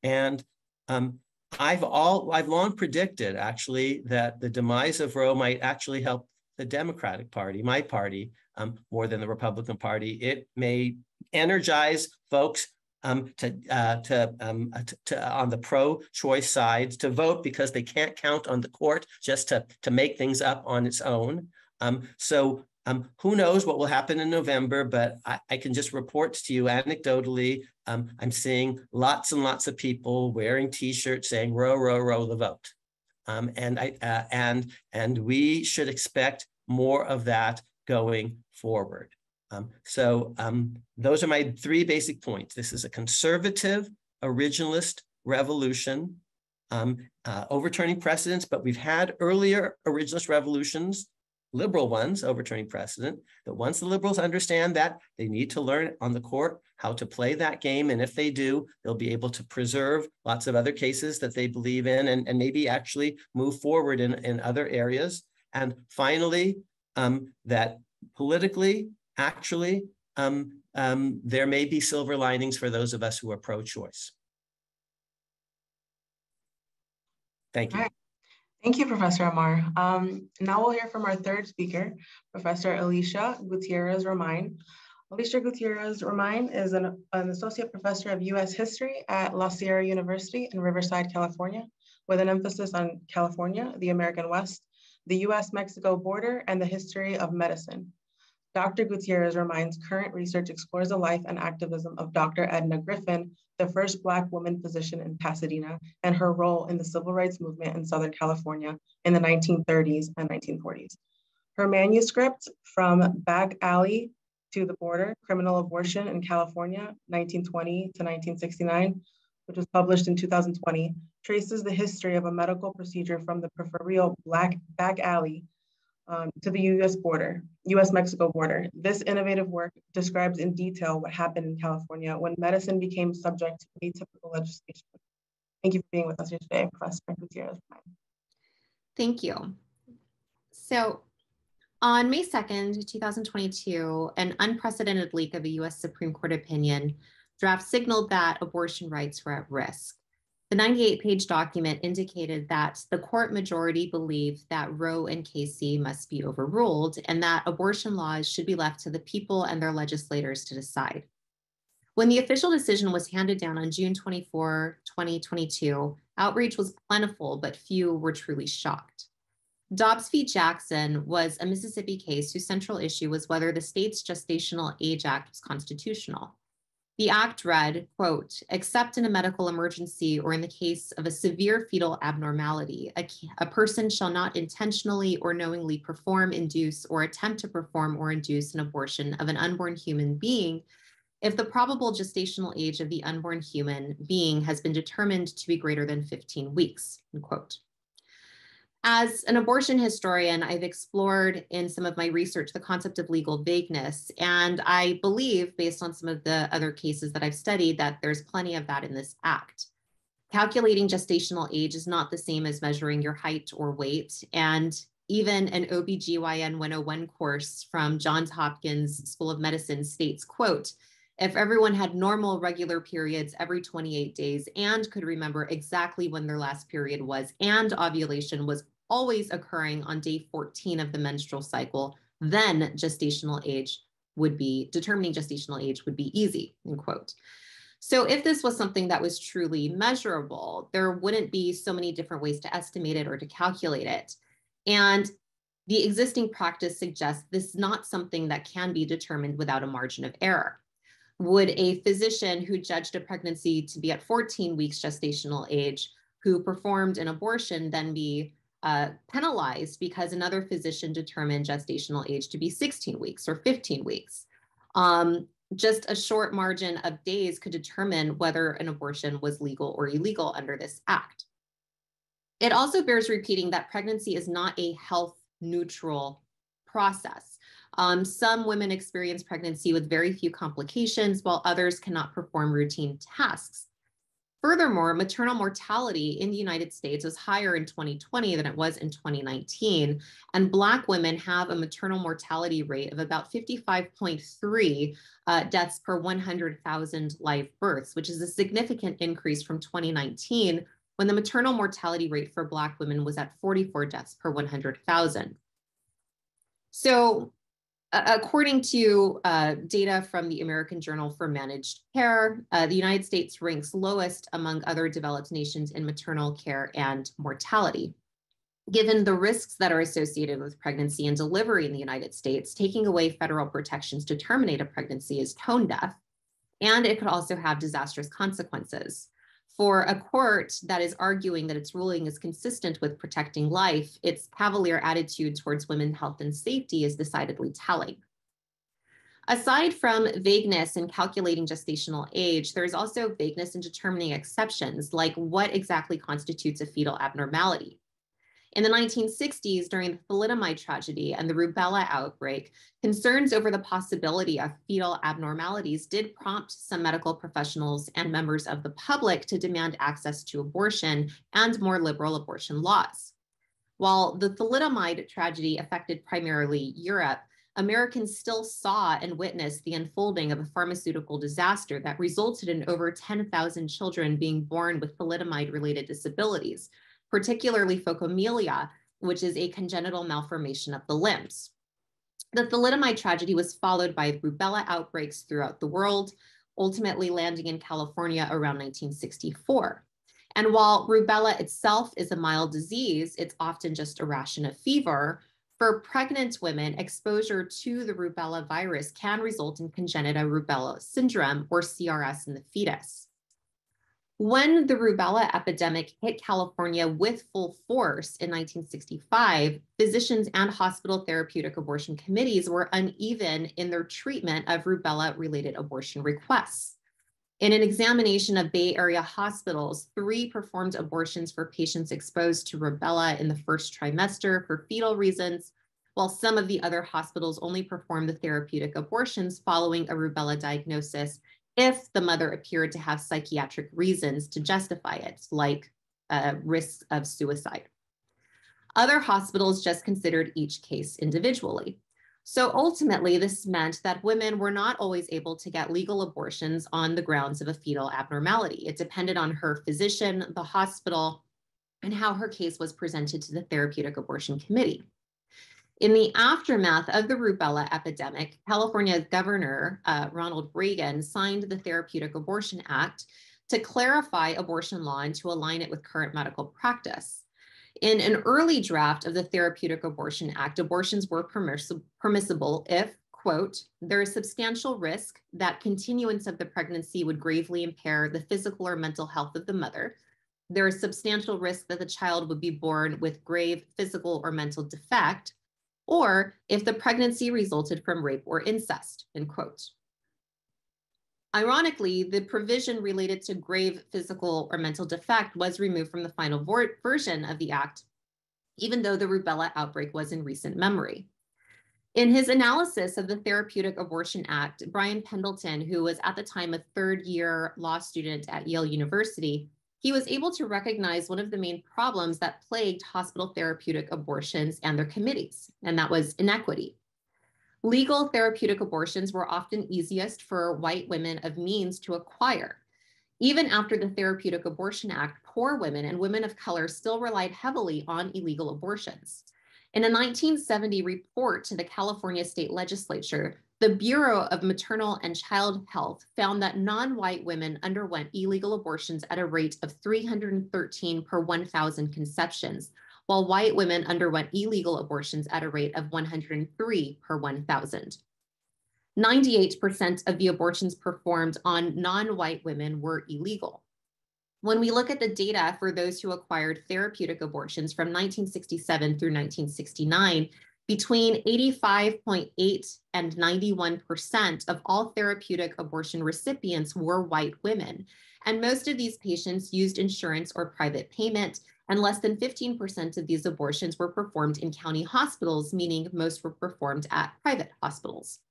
And um, I've, all, I've long predicted, actually, that the demise of Roe might actually help the Democratic Party, my party, um, more than the Republican Party. It may energize folks Um, to, uh, to, um, to, to on the pro-choice side to vote, because they can't count on the court just to, to make things up on its own. Um, so um, who knows what will happen in November, but I, I can just report to you anecdotally, um, I'm seeing lots and lots of people wearing T-shirts saying, row, row, row the vote. Um, and, I, uh, and, and we should expect more of that going forward. Um, so um, those are my three basic points. This is a conservative, originalist revolution, um, uh, overturning precedents, but we've had earlier originalist revolutions, liberal ones, overturning precedent, that once the liberals understand that, they need to learn on the court how to play that game. And if they do, they'll be able to preserve lots of other cases that they believe in and, and maybe actually move forward in, in other areas. And finally, um, that politically, Actually, um, um, there may be silver linings for those of us who are pro-choice. Thank you. All right. Thank you, Professor Amar. Um, now we'll hear from our third speaker, Professor Alicia Gutierrez-Romine. Alicia Gutierrez-Romine is an, an Associate Professor of U S History at La Sierra University in Riverside, California, with an emphasis on California, the American West, the U S Mexico border, and the history of medicine. Doctor Gutierrez-Romine's current research explores the life and activism of Doctor Edna Griffin, the first Black woman physician in Pasadena, and her role in the civil rights movement in Southern California in the nineteen thirties and nineteen forties. Her manuscript, From Back Alley to the Border, Criminal Abortion in California, nineteen twenty to nineteen sixty-nine, which was published in two thousand twenty, traces the history of a medical procedure from the peripheral Black back alley Um, to the U S border, U S Mexico border. This innovative work describes in detail what happened in California when medicine became subject to atypical legislation. Thank you for being with us here today, Professor Gutierrez. Thank you. So on May second, two thousand twenty-two, an unprecedented leak of a U S Supreme Court opinion draft signaled that abortion rights were at risk. The ninety-eight page document indicated that the court majority believed that Roe and Casey must be overruled and that abortion laws should be left to the people and their legislators to decide. When the official decision was handed down on June twenty-fourth, twenty twenty-two, outrage was plentiful, but few were truly shocked. Dobbs v. Jackson was a Mississippi case whose central issue was whether the state's Gestational Age Act was constitutional. The act read, quote, except in a medical emergency or in the case of a severe fetal abnormality, a, a person shall not intentionally or knowingly perform, induce, or attempt to perform or induce an abortion of an unborn human being if the probable gestational age of the unborn human being has been determined to be greater than fifteen weeks, unquote. As an abortion historian, I've explored in some of my research the concept of legal vagueness, and I believe, based on some of the other cases that I've studied, that there's plenty of that in this act. Calculating gestational age is not the same as measuring your height or weight, and even an O B G Y N one oh one course from Johns Hopkins School of Medicine states, quote, "If everyone had normal regular periods every twenty-eight days and could remember exactly when their last period was and ovulation was always occurring on day fourteen of the menstrual cycle, then gestational age would be, determining gestational age would be easy," end quote. So if this was something that was truly measurable, there wouldn't be so many different ways to estimate it or to calculate it. And the existing practice suggests this is not something that can be determined without a margin of error. Would a physician who judged a pregnancy to be at fourteen weeks gestational age, who performed an abortion, then be uh, penalized because another physician determined gestational age to be sixteen weeks or fifteen weeks? Um, just a short margin of days could determine whether an abortion was legal or illegal under this act. It also bears repeating that pregnancy is not a health neutral process. Um, some women experience pregnancy with very few complications, while others cannot perform routine tasks. Furthermore, maternal mortality in the United States was higher in twenty twenty than it was in twenty nineteen, and Black women have a maternal mortality rate of about fifty-five point three uh, deaths per one hundred thousand live births, which is a significant increase from twenty nineteen, when the maternal mortality rate for Black women was at forty-four deaths per one hundred thousand. So, according to uh, data from the American Journal for Managed Care, uh, the United States ranks lowest among other developed nations in maternal care and mortality. Given the risks that are associated with pregnancy and delivery in the United States, taking away federal protections to terminate a pregnancy is tone deaf, and it could also have disastrous consequences. For a court that is arguing that its ruling is consistent with protecting life, its cavalier attitude towards women's health and safety is decidedly telling. Aside from vagueness in calculating gestational age, there is also vagueness in determining exceptions, like what exactly constitutes a fetal abnormality. In the nineteen sixties, during the thalidomide tragedy and the rubella outbreak, concerns over the possibility of fetal abnormalities did prompt some medical professionals and members of the public to demand access to abortion and more liberal abortion laws. While the thalidomide tragedy affected primarily Europe, Americans still saw and witnessed the unfolding of a pharmaceutical disaster that resulted in over ten thousand children being born with thalidomide-related disabilities, particularly phocomelia, which is a congenital malformation of the limbs. The thalidomide tragedy was followed by rubella outbreaks throughout the world, ultimately landing in California around nineteen sixty-four. And while rubella itself is a mild disease, it's often just a ration of fever. For pregnant women, exposure to the rubella virus can result in congenital rubella syndrome, or C R S, in the fetus. When the rubella epidemic hit California with full force in nineteen sixty-five, physicians and hospital therapeutic abortion committees were uneven in their treatment of rubella-related abortion requests. In an examination of Bay Area hospitals, three performed abortions for patients exposed to rubella in the first trimester for fetal reasons, while some of the other hospitals only performed the therapeutic abortions following a rubella diagnosis if the mother appeared to have psychiatric reasons to justify it, like uh, risks of suicide. Other hospitals just considered each case individually. So ultimately, this meant that women were not always able to get legal abortions on the grounds of a fetal abnormality. It depended on her physician, the hospital, and how her case was presented to the Therapeutic Abortion Committee. In the aftermath of the rubella epidemic, California's governor, uh, Ronald Reagan, signed the Therapeutic Abortion Act to clarify abortion law and to align it with current medical practice. In an early draft of the Therapeutic Abortion Act, abortions were permiss- permissible if, quote, "there is substantial risk that continuance of the pregnancy would gravely impair the physical or mental health of the mother. There is substantial risk that the child would be born with grave physical or mental defect, or if the pregnancy resulted from rape or incest," end quote. Ironically, the provision related to grave physical or mental defect was removed from the final version of the act, even though the rubella outbreak was in recent memory. In his analysis of the Therapeutic Abortion Act, Brian Pendleton, who was at the time a third-year law student at Yale University, he was able to recognize one of the main problems that plagued hospital therapeutic abortions and their committees, and that was inequity. Legal therapeutic abortions were often easiest for white women of means to acquire. Even after the Therapeutic Abortion Act, poor women and women of color still relied heavily on illegal abortions. In a nineteen seventy report to the California State Legislature, the Bureau of Maternal and Child Health found that non-white women underwent illegal abortions at a rate of three hundred thirteen per one thousand conceptions, while white women underwent illegal abortions at a rate of one hundred three per one thousand. ninety-eight percent of the abortions performed on non-white women were illegal. When we look at the data for those who acquired therapeutic abortions from nineteen sixty-seven through nineteen sixty-nine, between eighty-five point eight and ninety-one percent of all therapeutic abortion recipients were white women, and most of these patients used insurance or private payment, and less than fifteen percent of these abortions were performed in county hospitals, meaning most were performed at private hospitals.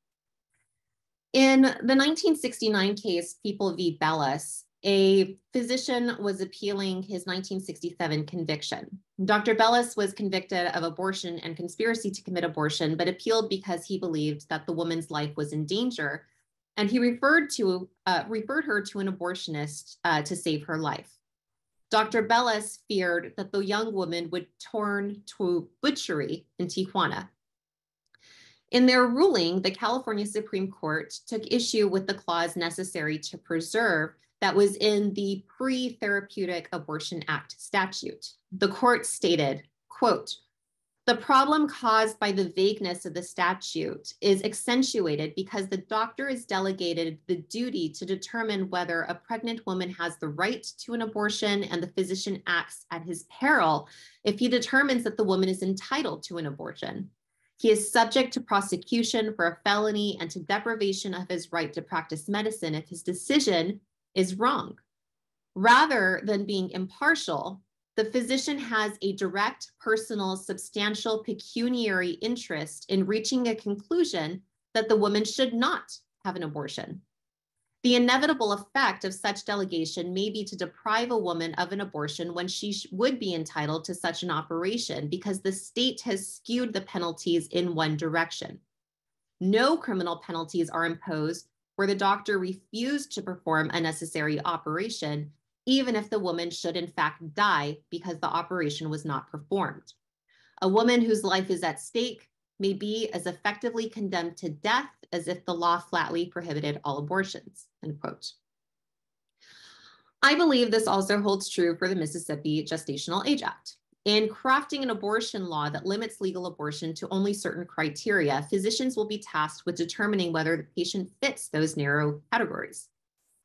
In the nineteen sixty-nine case, People v. Bellis, a physician was appealing his nineteen sixty-seven conviction. Doctor Bellis was convicted of abortion and conspiracy to commit abortion, but appealed because he believed that the woman's life was in danger, and he referred to uh, referred her to an abortionist uh, to save her life. Doctor Bellis feared that the young woman would turn to butchery in Tijuana. In their ruling, the California Supreme Court took issue with the clause necessary to preserve that was in the pre-Therapeutic Abortion Act statute. The court stated, quote, "The problem caused by the vagueness of the statute is accentuated because the doctor is delegated the duty to determine whether a pregnant woman has the right to an abortion, and the physician acts at his peril if he determines that the woman is entitled to an abortion. He is subject to prosecution for a felony and to deprivation of his right to practice medicine if his decision is wrong. Rather than being impartial, the physician has a direct, personal, substantial, pecuniary interest in reaching a conclusion that the woman should not have an abortion. The inevitable effect of such delegation may be to deprive a woman of an abortion when she would be entitled to such an operation, because the state has skewed the penalties in one direction. No criminal penalties are imposed where the doctor refused to perform a necessary operation, even if the woman should in fact die because the operation was not performed. A woman whose life is at stake may be as effectively condemned to death as if the law flatly prohibited all abortions," end quote. I believe this also holds true for the Mississippi Gestational Age Act. In crafting an abortion law that limits legal abortion to only certain criteria, physicians will be tasked with determining whether the patient fits those narrow categories.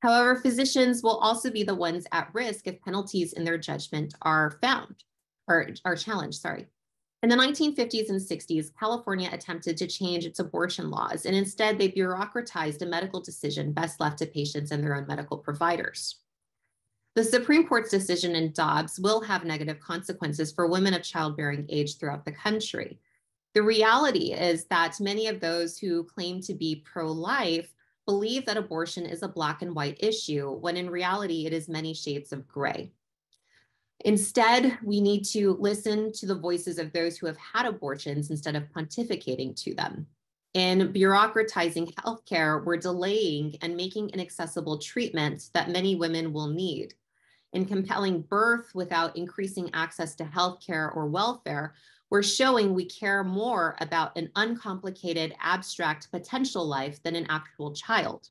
However, physicians will also be the ones at risk if penalties in their judgment are found, or are challenged, sorry. In the nineteen fifties and sixties, California attempted to change its abortion laws, and instead they bureaucratized a medical decision best left to patients and their own medical providers. The Supreme Court's decision in Dobbs will have negative consequences for women of childbearing age throughout the country. The reality is that many of those who claim to be pro-life believe that abortion is a black and white issue, when in reality it is many shades of gray. Instead, we need to listen to the voices of those who have had abortions instead of pontificating to them. In bureaucratizing healthcare, we're delaying and making inaccessible treatments that many women will need. In compelling birth without increasing access to healthcare or welfare, we're showing we care more about an uncomplicated, abstract potential life than an actual child.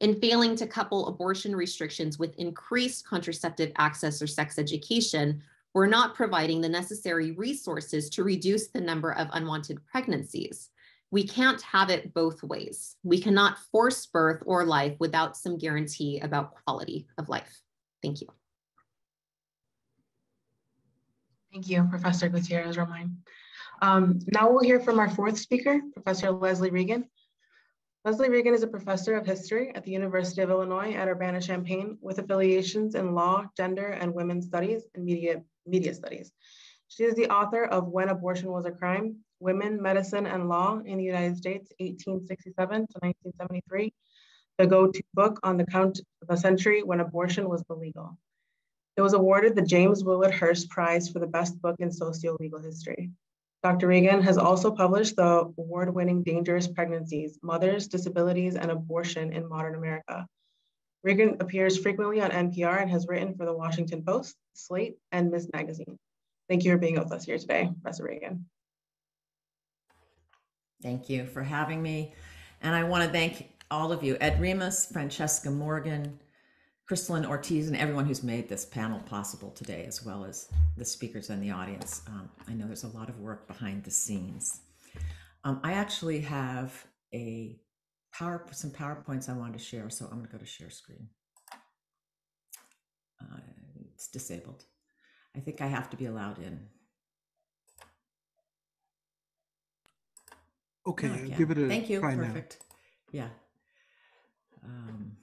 In failing to couple abortion restrictions with increased contraceptive access or sex education, we're not providing the necessary resources to reduce the number of unwanted pregnancies. We can't have it both ways. We cannot force birth or life without some guarantee about quality of life. Thank you. Thank you, Professor Gutierrez-Romine. Um, now we'll hear from our fourth speaker, Professor Leslie Regan. Leslie Regan is a professor of history at the University of Illinois at Urbana-Champaign with affiliations in law, gender, and women's studies and media, media studies. She is the author of When Abortion Was a Crime, Women, Medicine, and Law in the United States, eighteen sixty-seven to nineteen seventy-three, the go-to book on the count of the century when abortion was illegal. It was awarded the James Willard Hearst Prize for the best book in socio-legal history. Doctor Regan has also published the award-winning Dangerous Pregnancies, Mothers, Disabilities, and Abortion in Modern America. Regan appears frequently on N P R and has written for the Washington Post, Slate, and Miz Magazine. Thank you for being with us here today, Professor Regan. Thank you for having me. And I want to thank all of you, Ed Remus, Francesca Morgan, Crystalynn Ortiz, and everyone who's made this panel possible today, as well as the speakers and the audience. Um, I know there's a lot of work behind the scenes. Um, I actually have a power, some PowerPoints I wanted to share, so I'm gonna go to share screen. Uh, it's disabled. I think I have to be allowed in. Okay, no, I'll give it a thank you, try perfect. Now. Yeah. Um,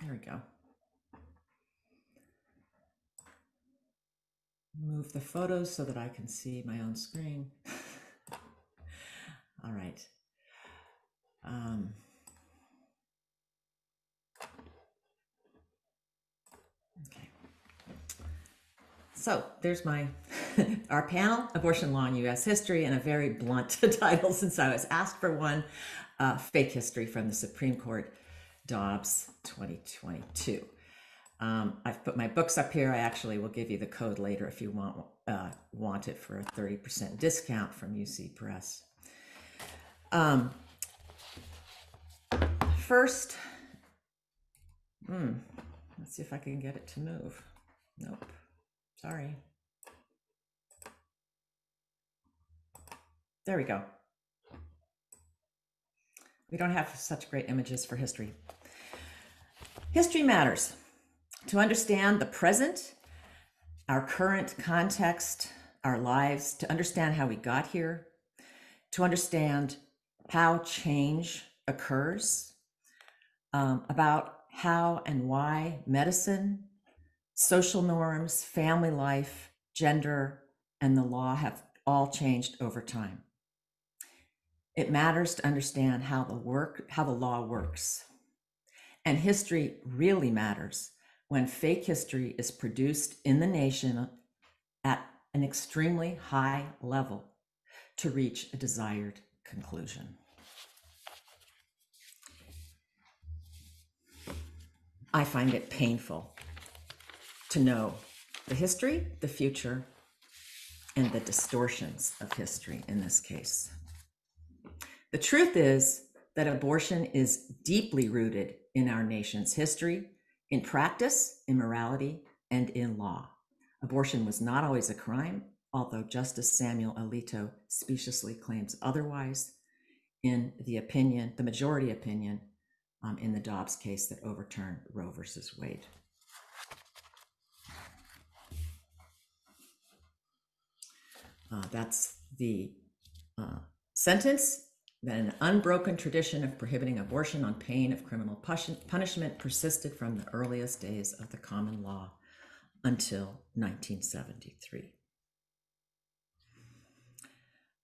There we go. Move the photos so that I can see my own screen. All right. Um, okay. So there's my, our panel, Abortion Law in U S History, and a very blunt title since I was asked for one, uh, Fake History from the Supreme Court. Dobbs twenty twenty-two. Um, I've put my books up here. I actually will give you the code later if you want uh, want it for a thirty percent discount from U C Press. Um, first, hmm, let's see if I can get it to move. Nope, sorry. There we go. We don't have such great images for history. History matters. To understand the present, our current context, our lives, to understand how we got here, to understand how change occurs, um, about how and why medicine, social norms, family life, gender, and the law have all changed over time. It matters to understand how the work, how the law works. And history really matters when fake history is produced in the nation at an extremely high level to reach a desired conclusion. I find it painful to know the history, the future, and the distortions of history in this case. The truth is that abortion is deeply rooted in our nation's history, in practice, in morality, and in law. Abortion was not always a crime, although Justice Samuel Alito speciously claims otherwise in the opinion, the majority opinion um, in the Dobbs case that overturned Roe versus Wade. Uh, that's the uh, sentence. That an unbroken tradition of prohibiting abortion on pain of criminal punishment persisted from the earliest days of the common law until nineteen seventy-three.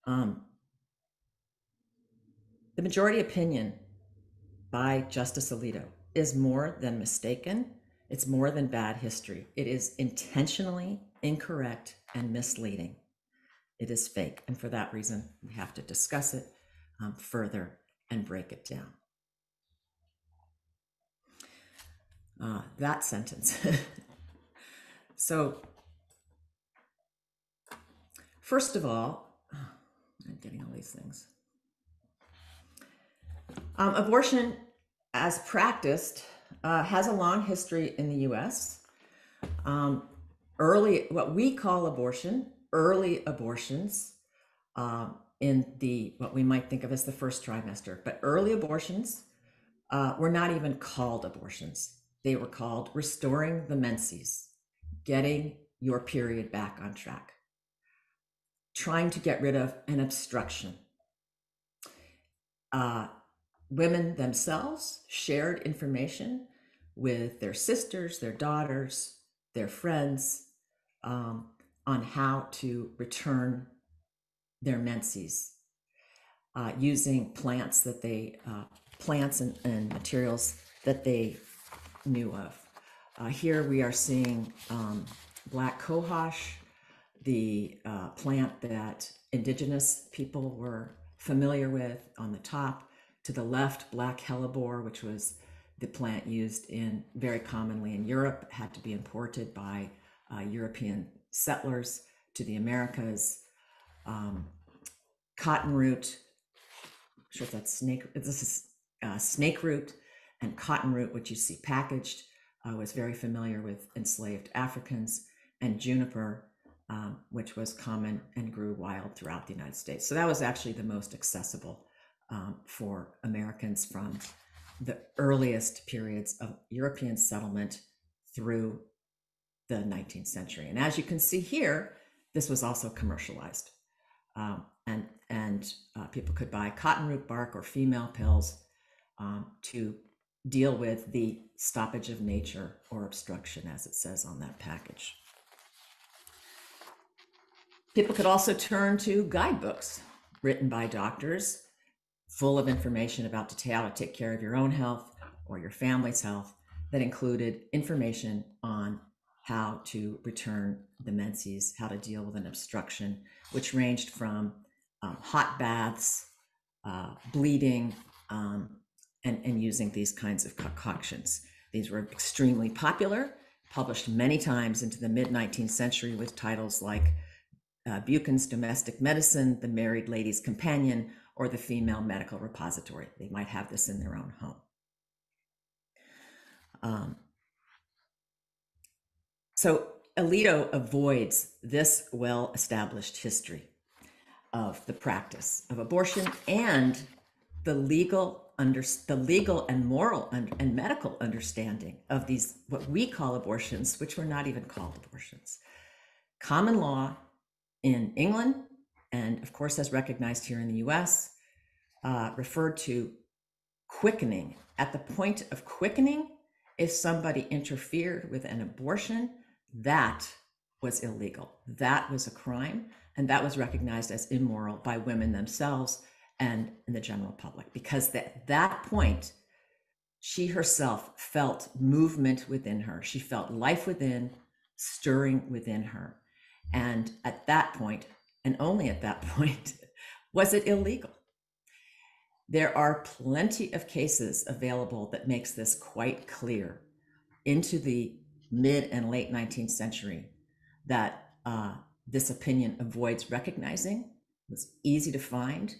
Um, the majority opinion by Justice Alito is more than mistaken. It's more than bad history. It is intentionally incorrect and misleading. It is fake, and for that reason, we have to discuss it Um, further and break it down. Uh, that sentence. So, first of all, oh, I'm getting all these things. Um, abortion as practiced uh, has a long history in the U S. Um, early, what we call abortion, early abortions, uh, in the what we might think of as the first trimester, but early abortions uh, were not even called abortions. They were called restoring the menses, getting your period back on track, trying to get rid of an obstruction. Uh, women themselves shared information with their sisters, their daughters, their friends, um, on how to return their menses uh, using plants that they, uh, plants and, and materials that they knew of. Uh, here we are seeing um, black cohosh, the uh, plant that indigenous people were familiar with on the top. To the left, black hellebore, which was the plant used in very commonly in Europe, had to be imported by uh, European settlers to the Americas. Um, cottonroot, I'm sure if that's snake, this is uh, snake root, and cottonroot, which you see packaged, uh, was very familiar with enslaved Africans, and juniper, um, which was common and grew wild throughout the United States. So that was actually the most accessible um, for Americans from the earliest periods of European settlement through the nineteenth century. And as you can see here, this was also commercialized, um, and, and uh, people could buy cottonroot bark or female pills um, to deal with the stoppage of nature or obstruction, as it says on that package. People could also turn to guidebooks written by doctors, full of information about how to take care of your own health or your family's health, that included information on how to return the menses, how to deal with an obstruction, which ranged from um, hot baths, uh, bleeding, um, And, and using these kinds of concoctions. These were extremely popular, published many times into the mid nineteenth century with titles like uh, Buchan's Domestic Medicine, The Married Lady's Companion, or The Female Medical Repository. They might have this in their own home. Um, so Alito avoids this well-established history of the practice of abortion and the legal Under, the legal and moral and, and medical understanding of these, what we call abortions, which were not even called abortions. Common law in England, and of course as recognized here in the U S, uh, referred to quickening. At the point of quickening, if somebody interfered with an abortion, that was illegal. That was a crime, and that was recognized as immoral by women themselves and in the general public, because at that point, she herself felt movement within her. She felt life within, stirring within her. And at that point, and only at that point, was it illegal. There are plenty of cases available that makes this quite clear into the mid and late nineteenth century that uh, this opinion avoids recognizing. It was easy to find.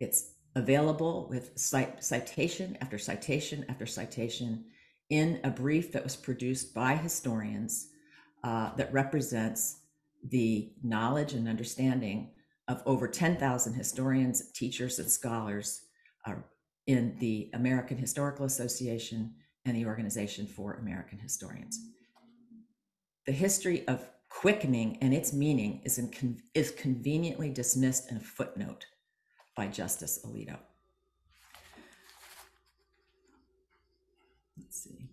It's available with cite, citation after citation after citation in a brief that was produced by historians uh, that represents the knowledge and understanding of over ten thousand historians, teachers, and scholars uh, in the American Historical Association and the Organization for American Historians. The history of quickening and its meaning is, in, is conveniently dismissed in a footnote by Justice Alito. Let's see.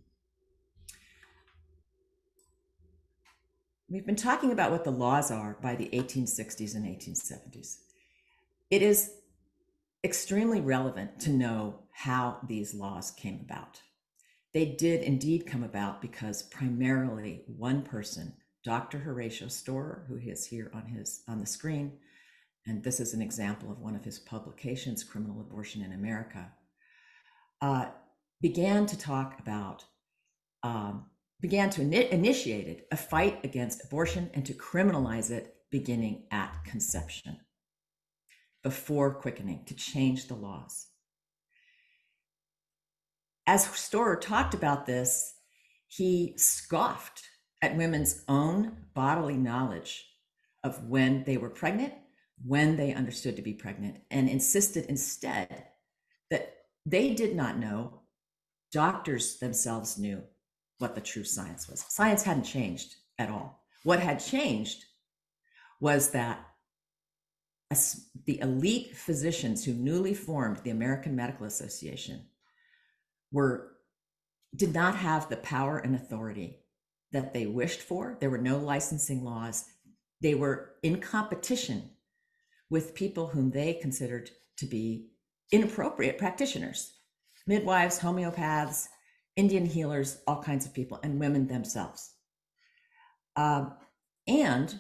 We've been talking about what the laws are by the eighteen sixties and eighteen seventies. It is extremely relevant to know how these laws came about. They did indeed come about because primarily one person, Doctor Horatio Storer, who is here on his on the screen, and this is an example of one of his publications, Criminal Abortion in America, uh, began to talk about, um, began to in initiated a fight against abortion and to criminalize it beginning at conception, before quickening, to change the laws. As Storer talked about this, he scoffed at women's own bodily knowledge of when they were pregnant, when they understood to be pregnant, and insisted instead that they did not know, doctors themselves knew what the true science was. Science hadn't changed at all. What had changed was that the elite physicians who newly formed the American Medical Association were, did not have the power and authority that they wished for. There were no licensing laws. They were in competition with people whom they considered to be inappropriate practitioners, midwives, homeopaths, Indian healers, all kinds of people, and women themselves. Uh, and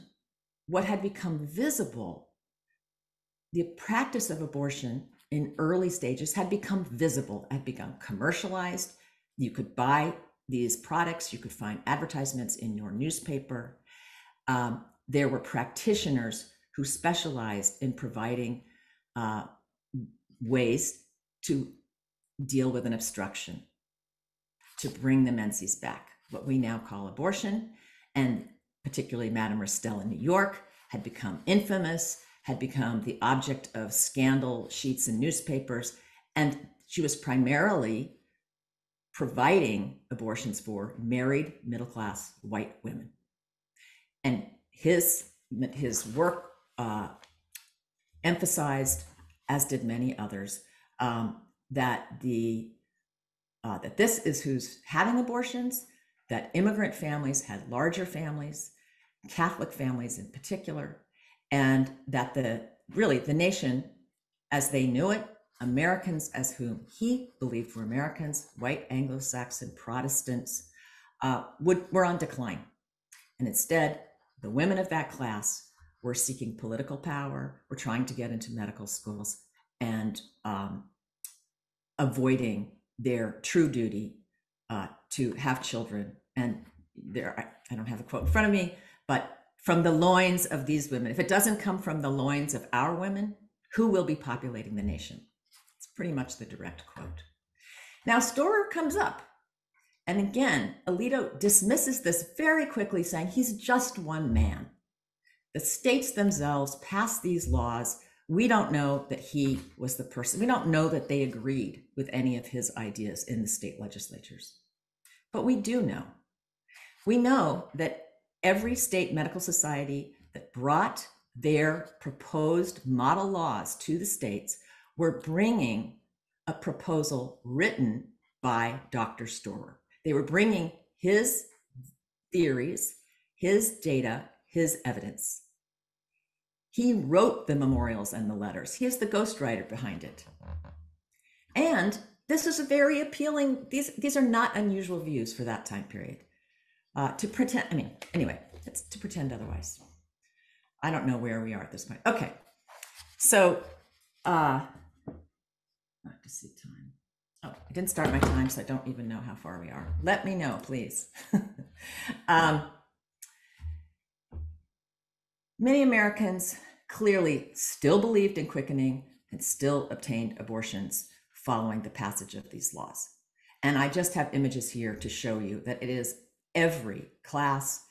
what had become visible, the practice of abortion in early stages had become visible, had become commercialized. You could buy these products, you could find advertisements in your newspaper. Um, there were practitioners who specialized in providing uh, ways to deal with an obstruction, to bring the menses back, what we now call abortion. And particularly Madame Restell in New York had become infamous, had become the object of scandal sheets and newspapers. And she was primarily providing abortions for married, middle-class white women. And his, his work uh, emphasized, as did many others, um, that, the, uh, that this is who's having abortions, that immigrant families had larger families, Catholic families in particular, and that the really the nation as they knew it, Americans as whom he believed were Americans, white Anglo-Saxon Protestants, uh, would, were on decline. And instead, the women of that class were seeking political power, were trying to get into medical schools, and um, avoiding their true duty uh, to have children. And there, I don't have a quote in front of me, but from the loins of these women. If it doesn't come from the loins of our women, who will be populating the nation? It's pretty much the direct quote. Now, Storer comes up. And again, Alito dismisses this very quickly, saying he's just one man. The states themselves passed these laws. We don't know that he was the person. We don't know that they agreed with any of his ideas in the state legislatures. But we do know. We know that every state medical society that brought their proposed model laws to the states were bringing a proposal written by Doctor Storer. They were bringing his theories, his data, his evidence. He wrote the memorials and the letters. He is the ghostwriter behind it. And this is a very appealing, these, these are not unusual views for that time period. Uh, to pretend, I mean, anyway, it's to pretend otherwise. I don't know where we are at this point. Okay, so, uh, not to see time. Oh, I didn't start my time, so I don't even know how far we are. Let me know, please. um, many Americans clearly still believed in quickening and still obtained abortions following the passage of these laws. And I just have images here to show you that it is every class,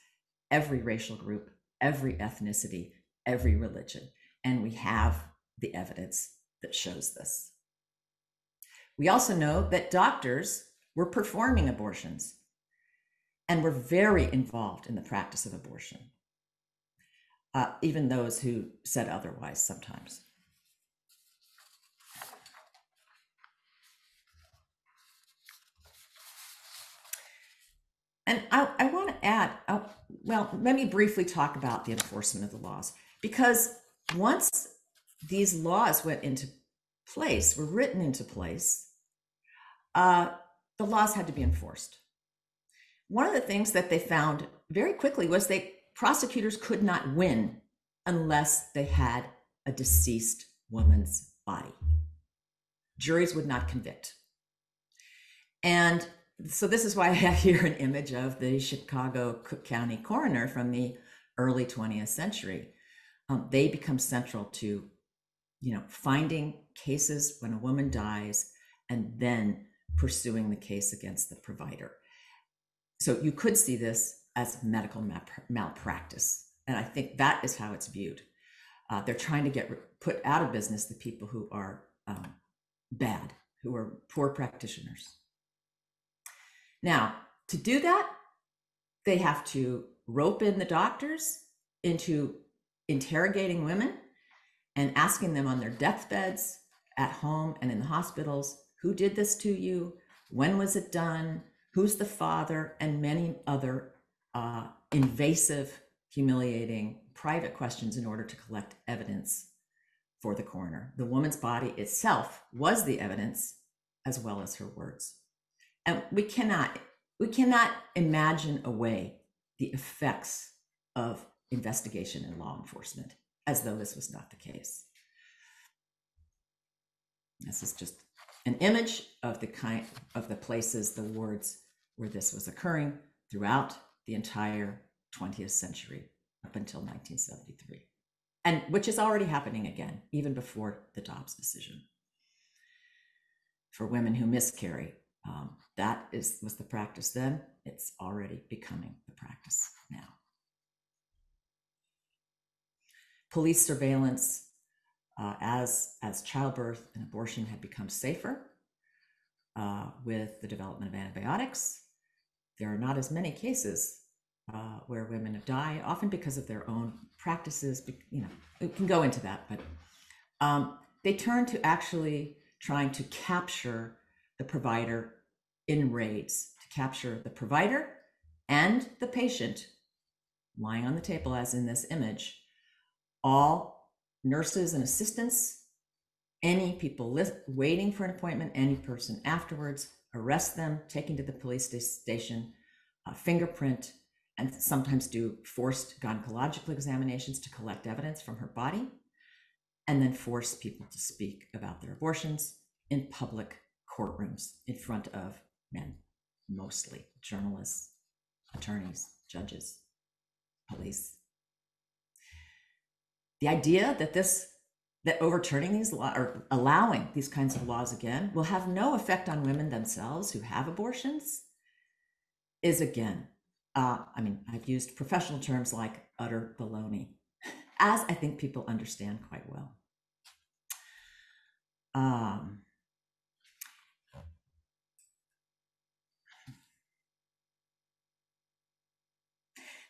every racial group, every ethnicity, every religion. And we have the evidence that shows this. We also know that doctors were performing abortions and were very involved in the practice of abortion, uh, even those who said otherwise sometimes. And I, I want to add, uh, well, let me briefly talk about the enforcement of the laws, because once these laws went into place, were written into place, uh, the laws had to be enforced. One of the things that they found very quickly was that prosecutors could not win unless they had a deceased woman's body. Juries would not convict. And so this is why I have here an image of the Chicago Cook County coroner from the early twentieth century. Um, they become central to, you know, finding cases when a woman dies and then pursuing the case against the provider. So you could see this as medical malpractice. And I think that is how it's viewed. Uh, they're trying to get put out of business, the people who are um, bad, who are poor practitioners. Now, to do that, they have to rope in the doctors into interrogating women and asking them on their deathbeds, at home and in the hospitals, who did this to you? When was it done? Who's the father? And many other uh, invasive, humiliating, private questions in order to collect evidence for the coroner. The woman's body itself was the evidence, as well as her words. And we cannot, we cannot imagine away the effects of investigation and law enforcement as though this was not the case. This is just an image of the kind of the places, the wards where this was occurring throughout the entire twentieth century up until nineteen seventy-three, and which is already happening again, even before the Dobbs decision. For women who miscarry, um, that is was the practice then. It's already becoming the practice now. Police surveillance. Uh, as, as childbirth and abortion had become safer uh, with the development of antibiotics, there are not as many cases uh, where women have died, often because of their own practices. You know, we can go into that, but um, they turn to actually trying to capture the provider in raids, to capture the provider and the patient lying on the table, as in this image, all nurses and assistants, any people waiting for an appointment, any person afterwards, arrest them, taken to the police station, uh, fingerprint, and sometimes do forced gynecological examinations to collect evidence from her body, and then force people to speak about their abortions in public courtrooms in front of men, mostly journalists, attorneys, judges, police. The idea that this, that overturning these laws or allowing these kinds of laws again will have no effect on women themselves who have abortions is again, uh, I mean, I've used professional terms like utter baloney, as I think people understand quite well. Um,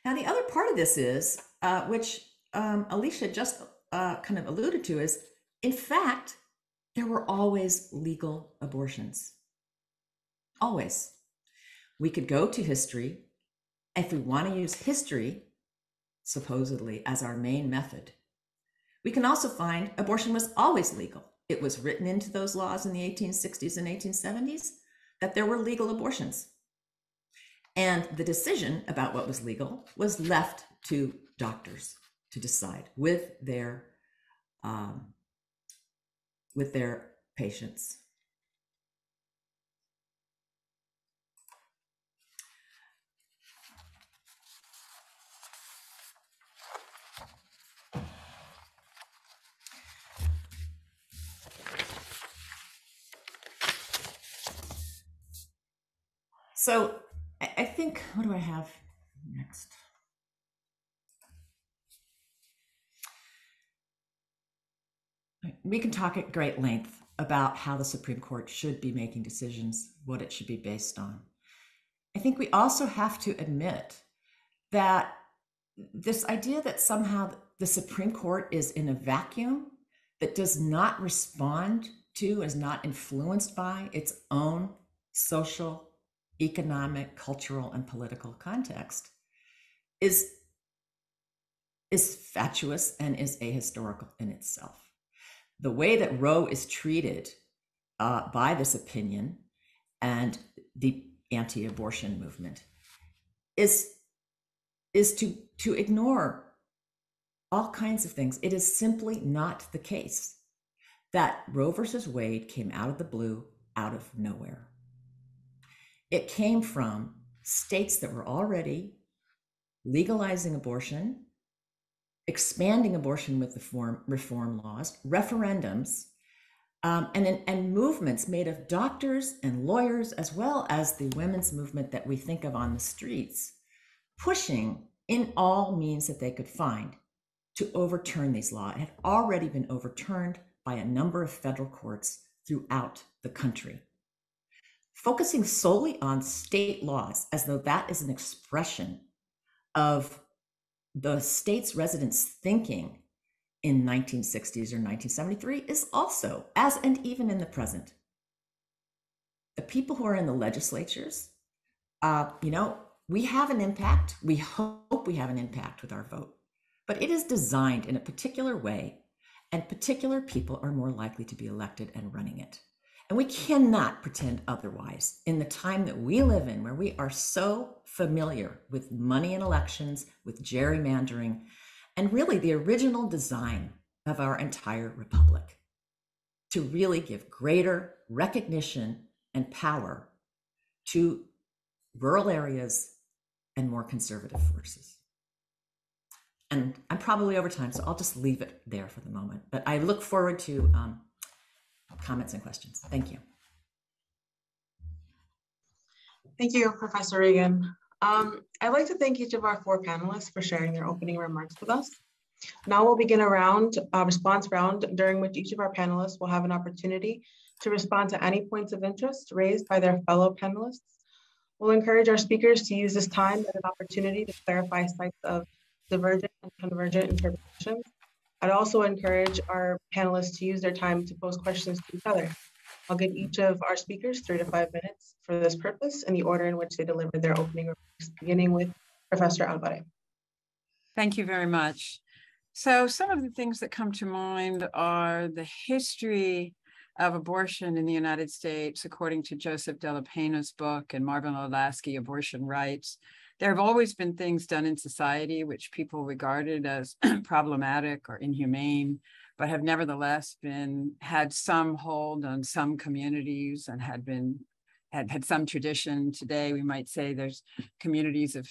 now, the other part of this is, uh, which Um, Alicia just uh, kind of alluded to is, in fact, there were always legal abortions. Always. We could go to history. If we want to use history, supposedly, as our main method, we can also find abortion was always legal. It was written into those laws in the eighteen sixties and eighteen seventies that there were legal abortions. And the decision about what was legal was left to doctors to decide with their um, with their patients. So I, I think, what do I have next? We can talk at great length about how the Supreme Court should be making decisions, what it should be based on. I think we also have to admit that this idea that somehow the Supreme Court is in a vacuum that does not respond to, is not influenced by its own social, economic, cultural, and political context is, is fatuous and is ahistorical in itself. The way that Roe is treated uh, by this opinion and the anti-abortion movement is, is to, to ignore all kinds of things. It is simply not the case that Roe versus Wade came out of the blue, out of nowhere. It came from states that were already legalizing abortion, expanding abortion with the form, reform laws, referendums, um, and, and movements made of doctors and lawyers, as well as the women's movement that we think of on the streets, pushing in all means that they could find to overturn these laws. It had already been overturned by a number of federal courts throughout the country. Focusing solely on state laws, as though that is an expression of the state's residents thinking in nineteen sixties or nineteen seventy-three is also, as and even in the present. The people who are in the legislatures, uh, you know, we have an impact. We hope we have an impact with our vote, but it is designed in a particular way, and particular people are more likely to be elected and running it. And we cannot pretend otherwise in the time that we live in, where we are so familiar with money in elections, with gerrymandering, and really the original design of our entire republic, to really give greater recognition and power to rural areas and more conservative forces. And I'm probably over time, so I'll just leave it there for the moment. But I look forward to um, comments and questions. Thank you. Thank you, Professor Regan. Um, I'd like to thank each of our four panelists for sharing their opening remarks with us. Now we'll begin a round, a response round, during which each of our panelists will have an opportunity to respond to any points of interest raised by their fellow panelists. We'll encourage our speakers to use this time as an opportunity to clarify sites of divergent and convergent interpretations. I'd also encourage our panelists to use their time to pose questions to each other. I'll give each of our speakers three to five minutes for this purpose in the order in which they delivered their opening remarks, beginning with Professor Alvaré. Thank you very much. So some of the things that come to mind are the history of abortion in the United States, according to Joseph De La Pena's book and Marvin Olasky, Abortion Rights. There have always been things done in society which people regarded as problematic or inhumane, but have nevertheless been, had some hold on some communities and had been, had, had some tradition. Today, we might say there's communities of,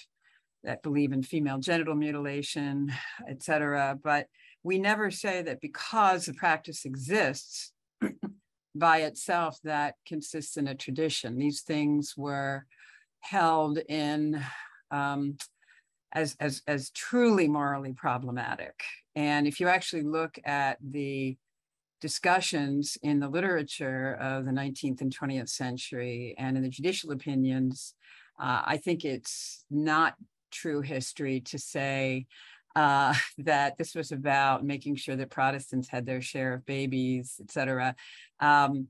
that believe in female genital mutilation, et cetera. But we never say that because the practice exists by itself, that consists in a tradition. These things were held in Um, as, as, as truly morally problematic. And if you actually look at the discussions in the literature of the nineteenth and twentieth century and in the judicial opinions, uh, I think it's not true history to say uh, that this was about making sure that Protestants had their share of babies, et cetera. Um,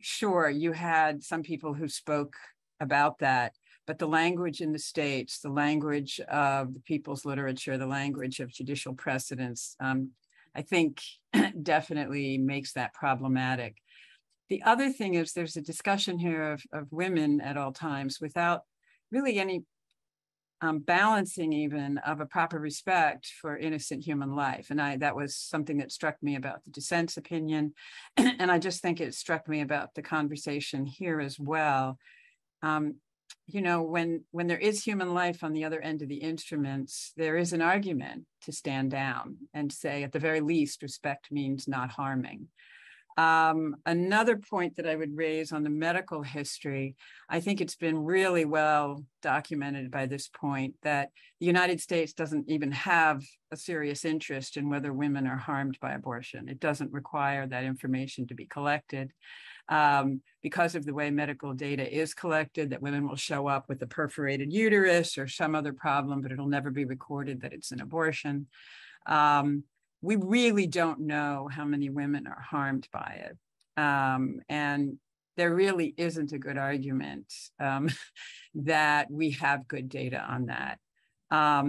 sure, you had some people who spoke about that, but the language in the states, the language of the people's literature, the language of judicial precedents, um, I think definitely makes that problematic. The other thing is there's a discussion here of, of women at all times without really any um, balancing even of a proper respect for innocent human life. And I, that was something that struck me about the dissent's opinion. And I just think it struck me about the conversation here as well. Um, You know, when, when there is human life on the other end of the instruments, there is an argument to stand down and say, at the very least, respect means not harming. Um, another point that I would raise on the medical history, I think it's been really well documented by this point that the United States doesn't even have a serious interest in whether women are harmed by abortion. It doesn't require that information to be collected. Um, because of the way medical data is collected, that women will show up with a perforated uterus or some other problem, but it'll never be recorded that it's an abortion. Um, we really don't know how many women are harmed by it. Um, and there really isn't a good argument um, that we have good data on that. Um,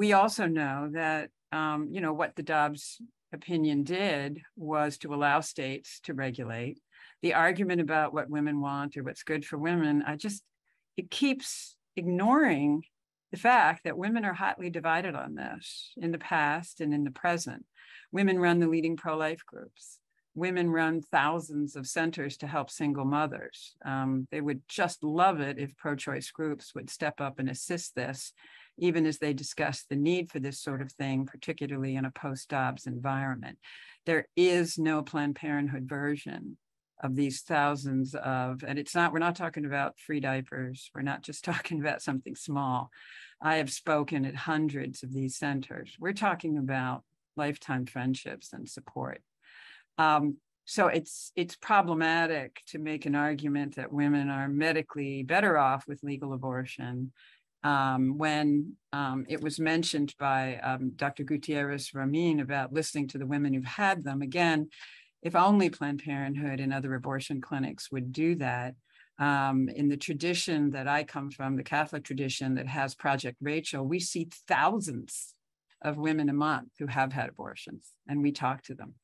we also know that, um, you know, what the Dobbs opinion did was to allow states to regulate. The argument about what women want or what's good for women, I just, it keeps ignoring the fact that women are hotly divided on this in the past and in the present. Women run the leading pro-life groups. Women run thousands of centers to help single mothers. Um, they would just love it if pro-choice groups would step up and assist this, even as they discuss the need for this sort of thing, particularly in a post-Dobbs environment. There is no Planned Parenthood version of these thousands of, and it's not, we're not talking about free diapers. We're not just talking about something small. I have spoken at hundreds of these centers. We're talking about lifetime friendships and support. Um, so it's, it's problematic to make an argument that women are medically better off with legal abortion um, when um, it was mentioned by um, Doctor Gutierrez-Romine about listening to the women who've had them. Again, if only Planned Parenthood and other abortion clinics would do that. Um, in the tradition that I come from, the Catholic tradition that has Project Rachel, we see thousands of women a month who have had abortions, and we talk to them.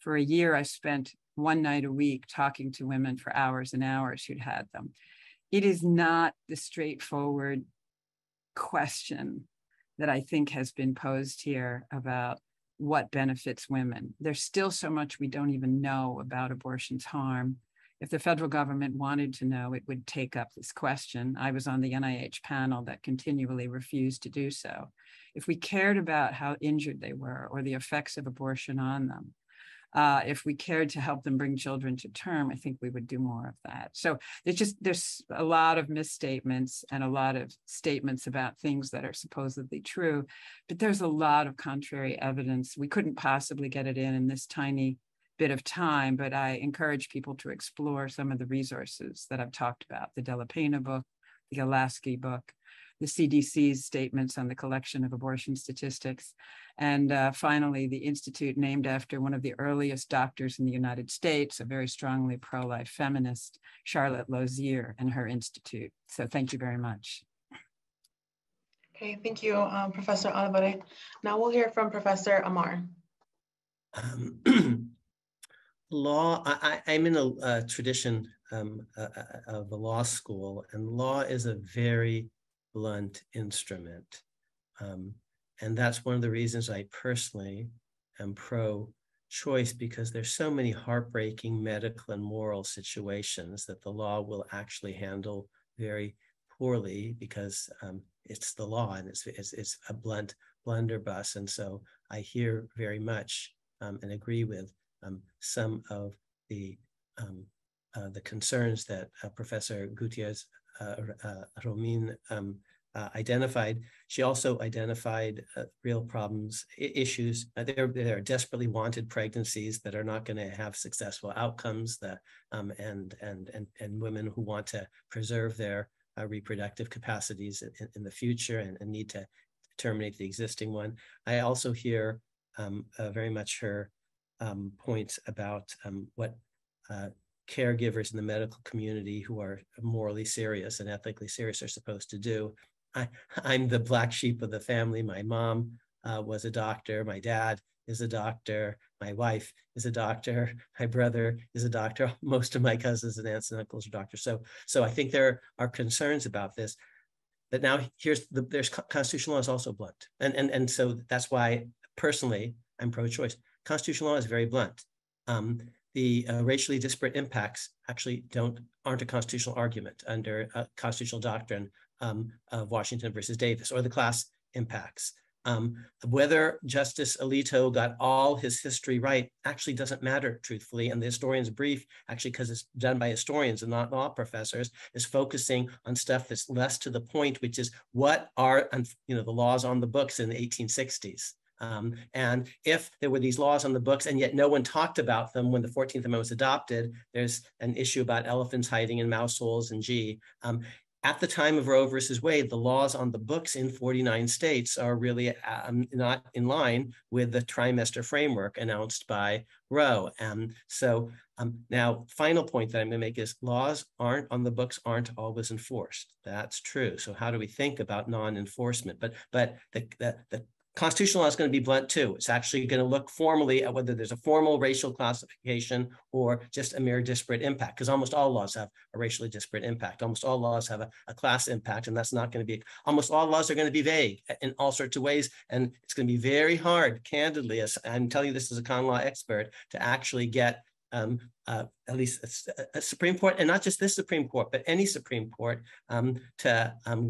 For a year, I spent one night a week talking to women for hours and hours who'd had them. It is not the straightforward question that I think has been posed here about what benefits women. There's still so much we don't even know about abortion's harm. If the federal government wanted to know, it would take up this question. I was on the N I H panel that continually refused to do so. If we cared about how injured they were or the effects of abortion on them, uh, if we cared to help them bring children to term, I think we would do more of that. So there's just, there's a lot of misstatements and a lot of statements about things that are supposedly true, but there's a lot of contrary evidence. We couldn't possibly get it in in this tiny bit of time, but I encourage people to explore some of the resources that I've talked about, the Della Pena book, the Gillespie book, the C D C's statements on the collection of abortion statistics, and uh, finally, the institute named after one of the earliest doctors in the United States, a very strongly pro-life feminist, Charlotte Lozier, and her institute. So thank you very much. Okay, thank you, um, Professor Alvaré. Now we'll hear from Professor Amar. Um, Law, I, I'm in a, a tradition um, uh, of a law school, and law is a very blunt instrument. Um, and that's one of the reasons I personally am pro-choice, because there's so many heartbreaking medical and moral situations that the law will actually handle very poorly, because um, it's the law and it's, it's, it's a blunt blunderbuss. And so I hear very much um, and agree with Um, some of the um, uh, the concerns that uh, Professor Gutierrez-Romine uh, uh, um, uh, identified. She also identified uh, real problems, issues. Uh, there, there are desperately wanted pregnancies that are not going to have successful outcomes. The um, and and and and women who want to preserve their uh, reproductive capacities in, in the future and, and need to terminate the existing one. I also hear um, uh, very much her Um, points about um, what uh, caregivers in the medical community who are morally serious and ethically serious are supposed to do. I, I'm the black sheep of the family. My mom uh, was a doctor. My dad is a doctor. My wife is a doctor. My brother is a doctor. Most of my cousins and aunts and uncles are doctors. So, so I think there are concerns about this. But now here's the, there's constitutional law is also blunt, and and and so that's why personally I'm pro-choice. Constitutional law is very blunt. Um, the uh, racially disparate impacts actually don't aren't a constitutional argument under uh, constitutional doctrine um, of Washington versus Davis, or the class impacts. Um, whether Justice Alito got all his history right actually doesn't matter, truthfully, and the historian's brief, actually, because it's done by historians and not law professors, is focusing on stuff that's less to the point, which is what are you know the laws on the books in the eighteen sixties. Um, and if there were these laws on the books and yet no one talked about them when the fourteenth amendment was adopted, there's an issue about elephants hiding in mouse holes and G. Um, at the time of Roe versus Wade, the laws on the books in forty-nine states are really um, not in line with the trimester framework announced by Roe. And so um, now, final point that I'm gonna make is laws aren't on the books aren't always enforced. That's true. So how do we think about non-enforcement? But but the, the, the constitutional law is going to be blunt too. It's actually going to look formally at whether there's a formal racial classification or just a mere disparate impact, because almost all laws have a racially disparate impact. Almost all laws have a, a class impact, and that's not going to be, almost all laws are going to be vague in all sorts of ways. And it's going to be very hard, candidly, as I'm telling you this as a con law expert, to actually get Um, uh, at least a, a Supreme Court, and not just this Supreme Court, but any Supreme Court, um, to um,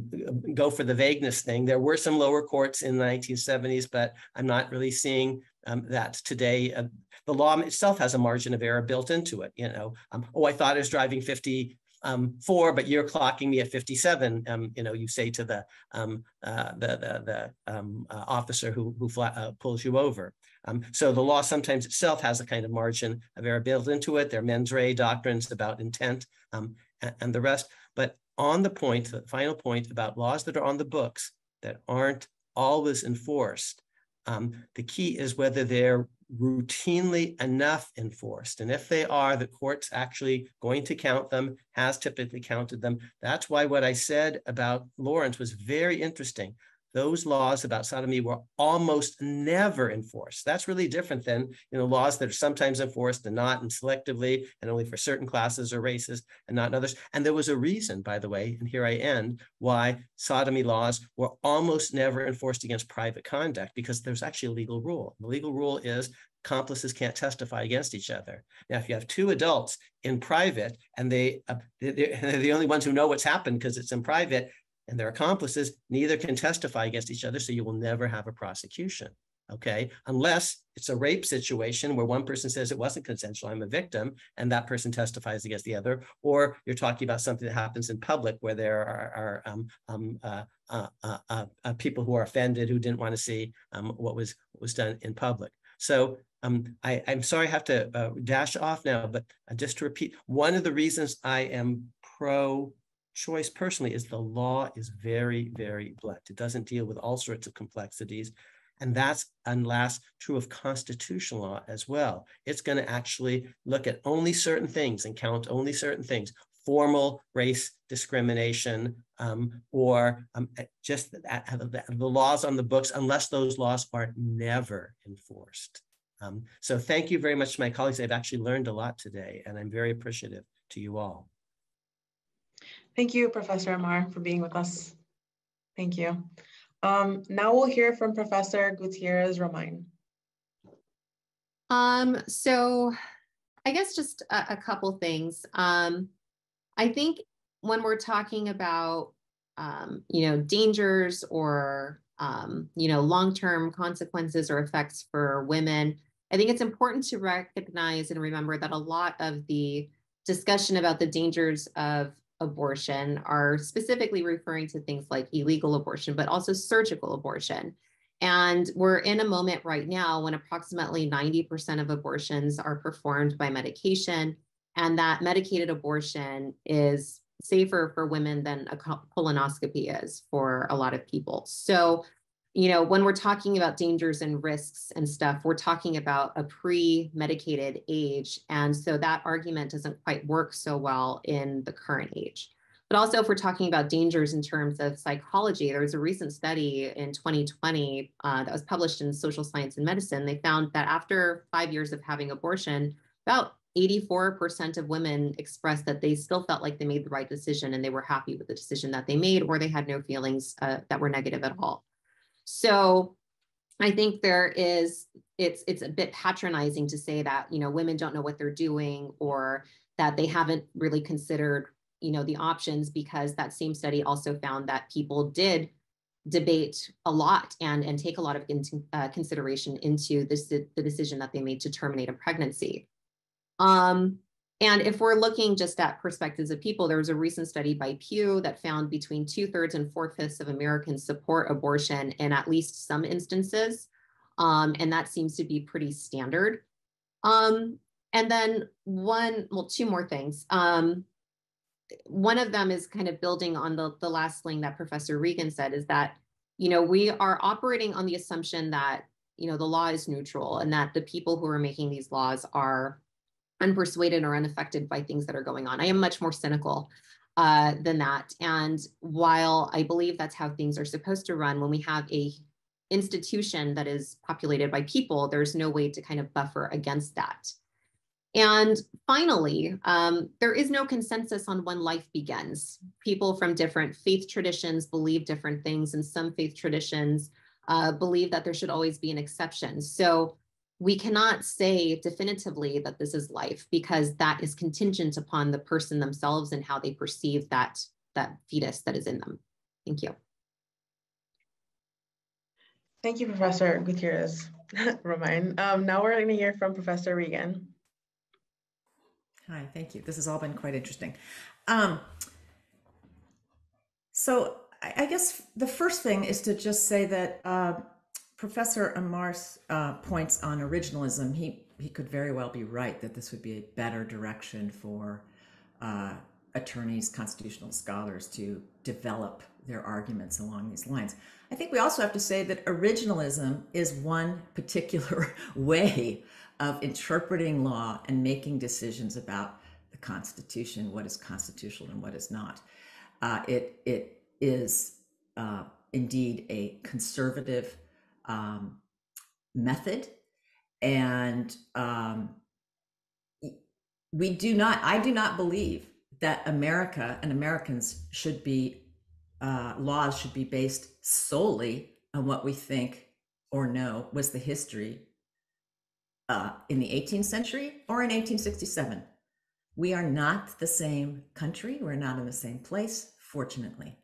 go for the vagueness thing. There were some lower courts in the nineteen seventies, but I'm not really seeing um, that today. Uh, the law itself has a margin of error built into it. You know, um, oh, I thought I was driving fifty. Um, four, but you're clocking me at fifty-seven. Um, you know, you say to the um, uh, the the, the um, uh, officer who who fly, uh, pulls you over. Um, so the law sometimes itself has a kind of margin of error built into it. There are mens rea doctrines about intent um, and, and the rest. But on the point, the final point about laws that are on the books that aren't always enforced, um, the key is whether they're routinely enough enforced. And if they are, the court's actually going to count them, has typically counted them. That's why what I said about Lawrence was very interesting. Those laws about sodomy were almost never enforced. That's really different than, you know, laws that are sometimes enforced and not, and selectively, and only for certain classes or races and not in others. And there was a reason, by the way, and here I end, why sodomy laws were almost never enforced against private conduct, because there's actually a legal rule. The legal rule is accomplices can't testify against each other. Now, if you have two adults in private and they, uh, they're, they're the only ones who know what's happened because it's in private, and their accomplices, neither can testify against each other, so you will never have a prosecution, okay? Unless it's a rape situation where one person says it wasn't consensual, I'm a victim, and that person testifies against the other, or you're talking about something that happens in public where there are, are um, um, uh, uh, uh, uh, uh, people who are offended who didn't want to see um, what was, what was done in public. So um, I, I'm sorry I have to uh, dash off now, but just to repeat, one of the reasons I am pro choice personally is the law is very, very blunt. It doesn't deal with all sorts of complexities. And that's, and last, true of constitutional law as well. It's going to actually look at only certain things and count only certain things, formal race discrimination, um, or um, just the, the laws on the books, unless those laws are never enforced. Um, so thank you very much to my colleagues. I've actually learned a lot today, and I'm very appreciative to you all. Thank you, Professor Amar, for being with us. Thank you. Um, now we'll hear from Professor Gutierrez-Romine. Um, so I guess just a, a couple things. Um, I think when we're talking about, um, you know, dangers or, um, you know, long-term consequences or effects for women, I think it's important to recognize and remember that a lot of the discussion about the dangers of abortion are specifically referring to things like illegal abortion, but also surgical abortion. And we're in a moment right now when approximately ninety percent of abortions are performed by medication, and that medicated abortion is safer for women than a colonoscopy is for a lot of people. So, you know, when we're talking about dangers and risks and stuff, we're talking about a pre-medicated age. And so that argument doesn't quite work so well in the current age. But also, if we're talking about dangers in terms of psychology, there was a recent study in twenty twenty uh, that was published in Social Science and Medicine. They found that after five years of having abortion, about eighty-four percent of women expressed that they still felt like they made the right decision and they were happy with the decision that they made, or they had no feelings uh, that were negative at all. So I think there is, it's it's a bit patronizing to say that, you know, women don't know what they're doing, or that they haven't really considered, you know, the options, because that same study also found that people did debate a lot and, and take a lot of into, uh, consideration into this, the decision that they made to terminate a pregnancy. Um, And if we're looking just at perspectives of people, there was a recent study by Pew that found between two thirds and four fifths of Americans support abortion in at least some instances. Um, and that seems to be pretty standard. Um, and then one, well, two more things. Um, one of them is kind of building on the, the last thing that Professor Regan said, is that, you know, we are operating on the assumption that, you know, the law is neutral and that the people who are making these laws are unpersuaded or unaffected by things that are going on. I am much more cynical uh, than that. And while I believe that's how things are supposed to run, when we have a institution that is populated by people, there's no way to kind of buffer against that. And finally, um, there is no consensus on when life begins. People from different faith traditions believe different things, and some faith traditions uh, believe that there should always be an exception. So we cannot say definitively that this is life, because that is contingent upon the person themselves and how they perceive that, that fetus that is in them. Thank you. Thank you, Professor Gutierrez-Romine. Um, now we're going to hear from Professor Regan. Hi, thank you. This has all been quite interesting. Um, so I, I guess the first thing is to just say that uh, Professor Amar's uh, points on originalism, he, he could very well be right that this would be a better direction for uh, attorneys, constitutional scholars to develop their arguments along these lines. I think we also have to say that originalism is one particular way of interpreting law and making decisions about the Constitution, what is constitutional and what is not. Uh, it, it is uh, indeed a conservative um, method, and um, we do not, I do not believe that America and Americans should be, uh, laws should be based solely on what we think or know was the history uh, in the eighteenth century or in eighteen sixty-seven. We are not the same country. We're not in the same place, fortunately.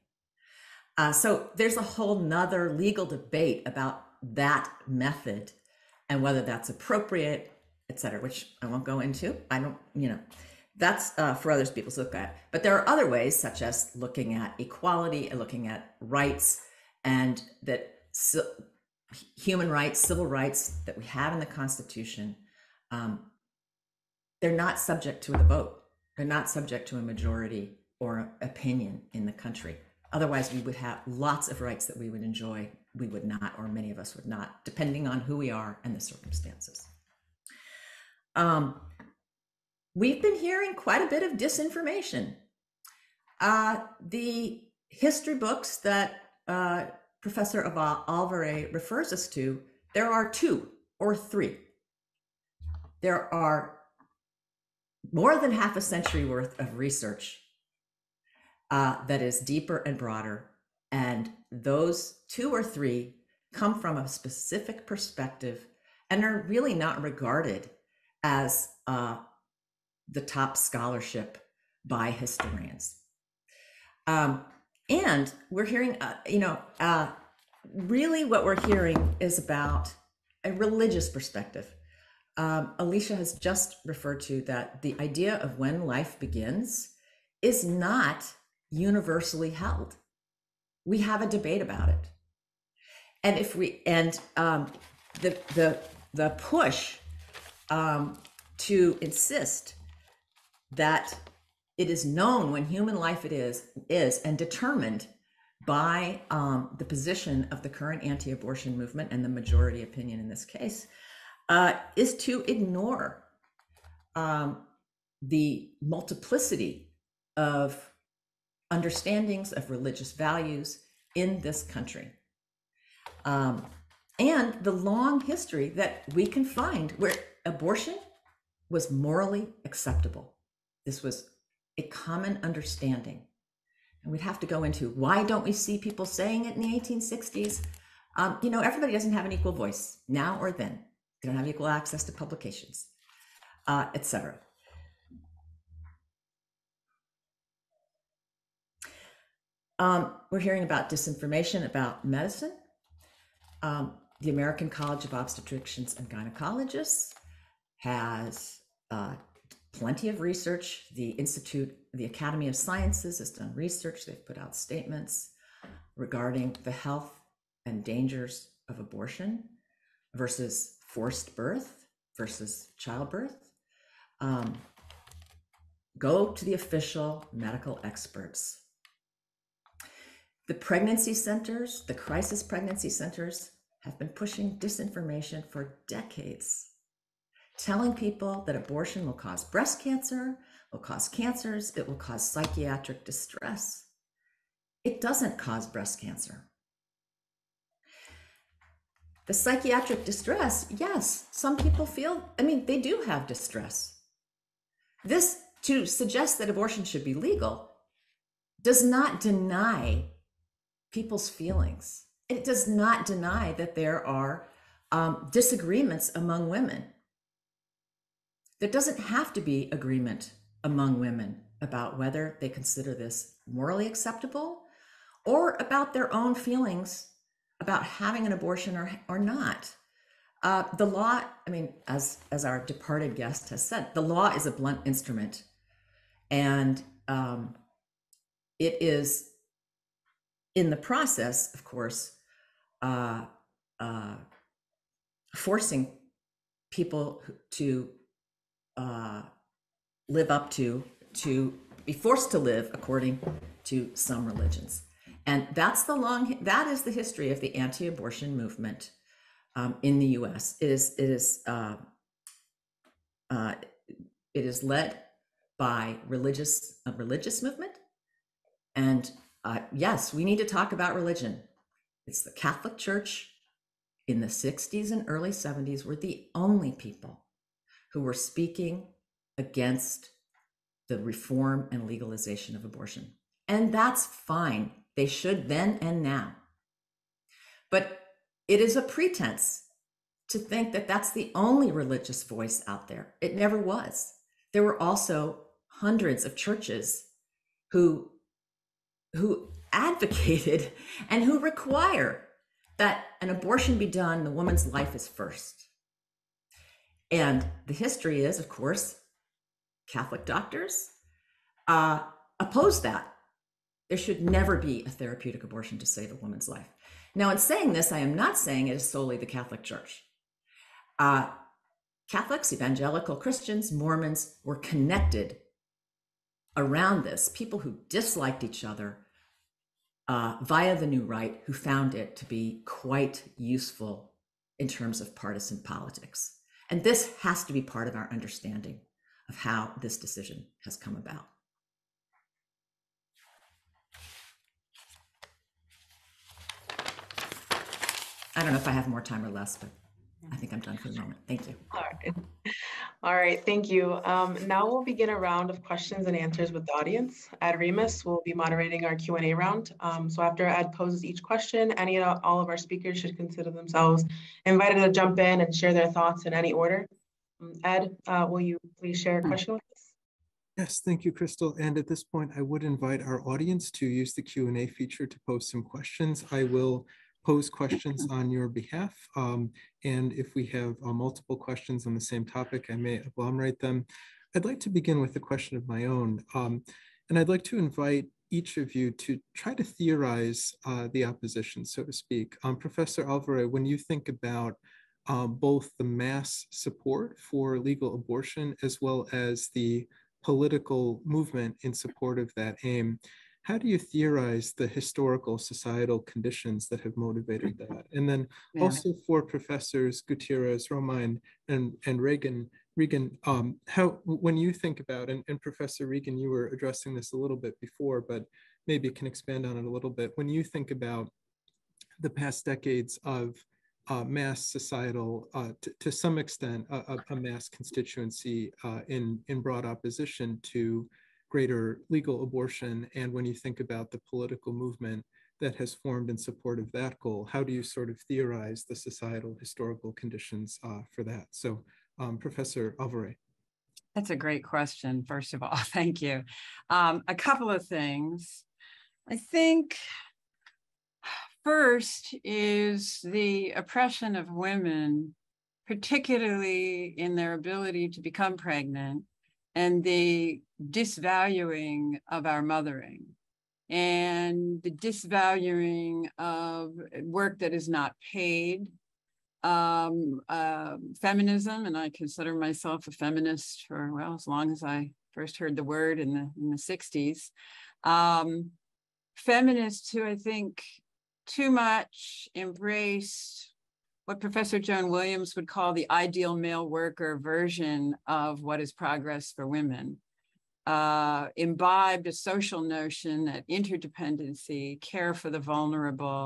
Uh, so there's a whole nother legal debate about that method and whether that's appropriate, et cetera, which I won't go into. I don't, you know. That's uh, for other people to look at. But there are other ways, such as looking at equality and looking at rights, and that c human rights, civil rights that we have in the Constitution, um, they're not subject to a vote. They're not subject to a majority or opinion in the country. Otherwise, we would have lots of rights that we would enjoy. We would not, or many of us would not, depending on who we are and the circumstances. Um, We've been hearing quite a bit of disinformation. Uh, the history books that uh, Professor Alvaré refers us to, there are two or three. There are more than half a century worth of research uh, that is deeper and broader. And those two or three come from a specific perspective and are really not regarded as uh, the top scholarship by historians. Um, and we're hearing, uh, you know, uh, really what we're hearing is about a religious perspective. Um, Alicia has just referred to that the idea of when life begins is not universally held. We have a debate about it. And if we, and um, the, the, the push um, to insist that it is known when human life it is, is and determined by um, the position of the current anti-abortion movement and the majority opinion in this case, uh, is to ignore um, the multiplicity of understandings of religious values in this country. Um, and the long history that we can find where abortion was morally acceptable. This was a common understanding. And we'd have to go into, why don't we see people saying it in the eighteen sixties? Um, you know, everybody doesn't have an equal voice now or then. They don't have equal access to publications, uh, et cetera. Um, we're hearing about disinformation about medicine. Um, the American College of Obstetricians and Gynecologists has uh, plenty of research. The Institute, the Academy of Sciences has done research. They've put out statements regarding the health and dangers of abortion versus forced birth versus childbirth. Um, go to the official medical experts. The pregnancy centers, the crisis pregnancy centers, have been pushing disinformation for decades, telling people that abortion will cause breast cancer, will cause cancers, it will cause psychiatric distress. It doesn't cause breast cancer. The psychiatric distress, yes, some people feel, I mean, they do have distress. This, to suggest that abortion should be legal, does not deny people's feelings. It does not deny that there are um, disagreements among women. There doesn't have to be agreement among women about whether they consider this morally acceptable or about their own feelings about having an abortion or, or not. Uh, the law, I mean, as, as our departed guest has said, the law is a blunt instrument, and um, it is in the process, of course, uh, uh, forcing people to Uh, live up to to be forced to live according to some religions. And that's the long, that is the history of the anti-abortion movement um, in the U S. It is, it is, uh, uh, it is led by religious, a religious movement. And uh, yes, we need to talk about religion. It's the Catholic Church in the sixties and early seventies were the only people who were speaking against the reform and legalization of abortion. And that's fine. They should then and now. But it is a pretense to think that that's the only religious voice out there. It never was. There were also hundreds of churches who, who advocated and who require that an abortion be done, the woman's life is first. And the history is, of course, Catholic doctors uh, oppose that. There should never be a therapeutic abortion to save a woman's life. Now, in saying this, I am not saying it is solely the Catholic Church. Uh, Catholics, evangelical Christians, Mormons were connected around this. People who disliked each other uh, via the New Right, who found it to be quite useful in terms of partisan politics. And this has to be part of our understanding of how this decision has come about. I don't know if I have more time or less, but I think I'm done for the moment. Thank you. All right, All right thank you. Um, now we'll begin a round of questions and answers with the audience. Ed Remus will be moderating our Q and A round. Um, so after Ed poses each question, any and all of our speakers should consider themselves invited to jump in and share their thoughts in any order. Ed, uh, will you please share a question with us? Yes, thank you, Crystal. And at this point, I would invite our audience to use the Q and A feature to post some questions. I will pose questions on your behalf. Um, and if we have uh, multiple questions on the same topic, I may agglomerate them. I'd like to begin with a question of my own. Um, and I'd like to invite each of you to try to theorize uh, the opposition, so to speak. Um, Professor Alvaré, when you think about Uh, both the mass support for legal abortion as well as the political movement in support of that aim, how do you theorize the historical societal conditions that have motivated that? And then yeah. also for Professors Gutierrez-Romine and, and Regan, Regan um, how, when you think about, and, and Professor Regan, you were addressing this a little bit before, but maybe can expand on it a little bit. When you think about the past decades of Uh, mass societal, uh, to some extent, a, a mass constituency uh, in, in broad opposition to greater legal abortion. And when you think about the political movement that has formed in support of that goal, how do you sort of theorize the societal historical conditions uh, for that? So, um, Professor Alvaré. That's a great question, first of all. Thank you. Um, a couple of things. I think... First is the oppression of women, particularly in their ability to become pregnant, and the disvaluing of our mothering and the disvaluing of work that is not paid. Um, uh, feminism, and I consider myself a feminist for, well, as long as I first heard the word in the, in the sixties. Um, feminists who I think too much embraced what Professor Joan Williams would call the ideal male worker version of what is progress for women, uh, imbibed a social notion that interdependency, care for the vulnerable,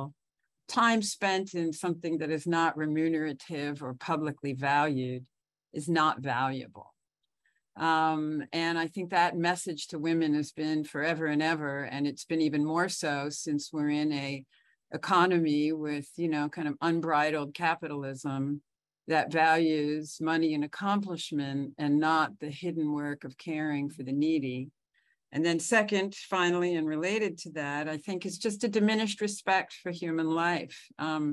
time spent in something that is not remunerative or publicly valued is not valuable. Um, and I think that message to women has been forever and ever, and it's been even more so since we're in a economy with, you know, kind of unbridled capitalism that values money and accomplishment and not the hidden work of caring for the needy. And then second, finally, and related to that, I think it's just a diminished respect for human life. Um,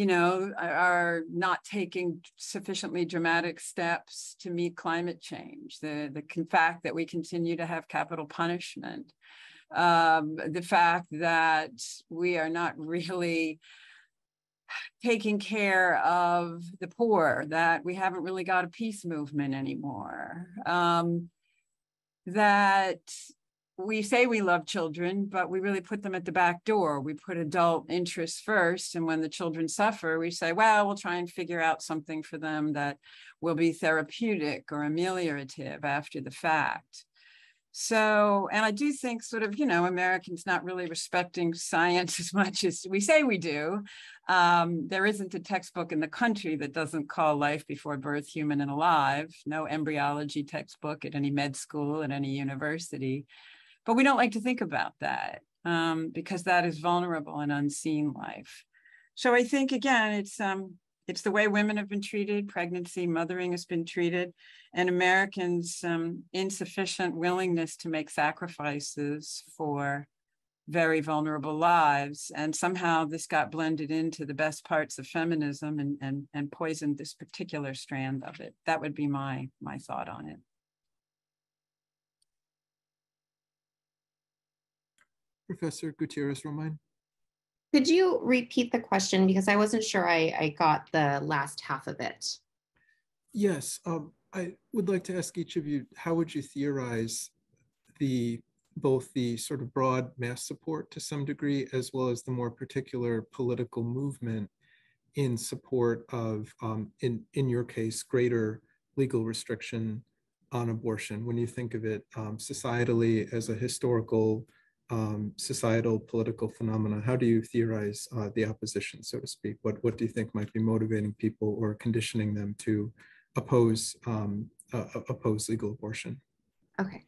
you know, are not taking sufficiently dramatic steps to meet climate change, the, the fact that we continue to have capital punishment, Um, the fact that we are not really taking care of the poor, that we haven't really got a peace movement anymore. Um, that we say we love children, but we really put them at the back door. We put adult interests first. And when the children suffer, we say, well, we'll try and figure out something for them that will be therapeutic or ameliorative after the fact. So, and I do think sort of, you know, Americans not really respecting science as much as we say we do. Um, there isn't a textbook in the country that doesn't call life before birth human and alive, no embryology textbook at any med school, at any university. But we don't like to think about that um, because that is vulnerable and unseen life. So I think, again, it's um, it's the way women have been treated, pregnancy, mothering has been treated, and Americans' um, insufficient willingness to make sacrifices for very vulnerable lives. And somehow this got blended into the best parts of feminism and, and, and poisoned this particular strand of it. That would be my, my thought on it. Professor Gutierrez-Romine. Could you repeat the question? Because I wasn't sure I, I got the last half of it. Yes, um, I would like to ask each of you, how would you theorize the both the sort of broad mass support to some degree, as well as the more particular political movement in support of, um, in, in your case, greater legal restriction on abortion, when you think of it um, societally as a historical Um, societal political phenomena? How do you theorize uh, the opposition, so to speak? What, what do you think might be motivating people or conditioning them to oppose, um, uh, oppose legal abortion? Okay.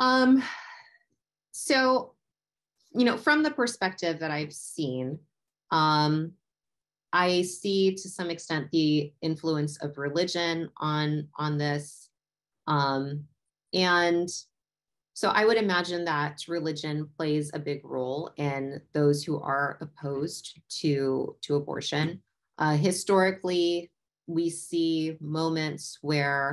Um, so, you know, from the perspective that I've seen, um, I see to some extent the influence of religion on, on this. Um, and So I would imagine that religion plays a big role in those who are opposed to, to abortion. Uh, historically, we see moments where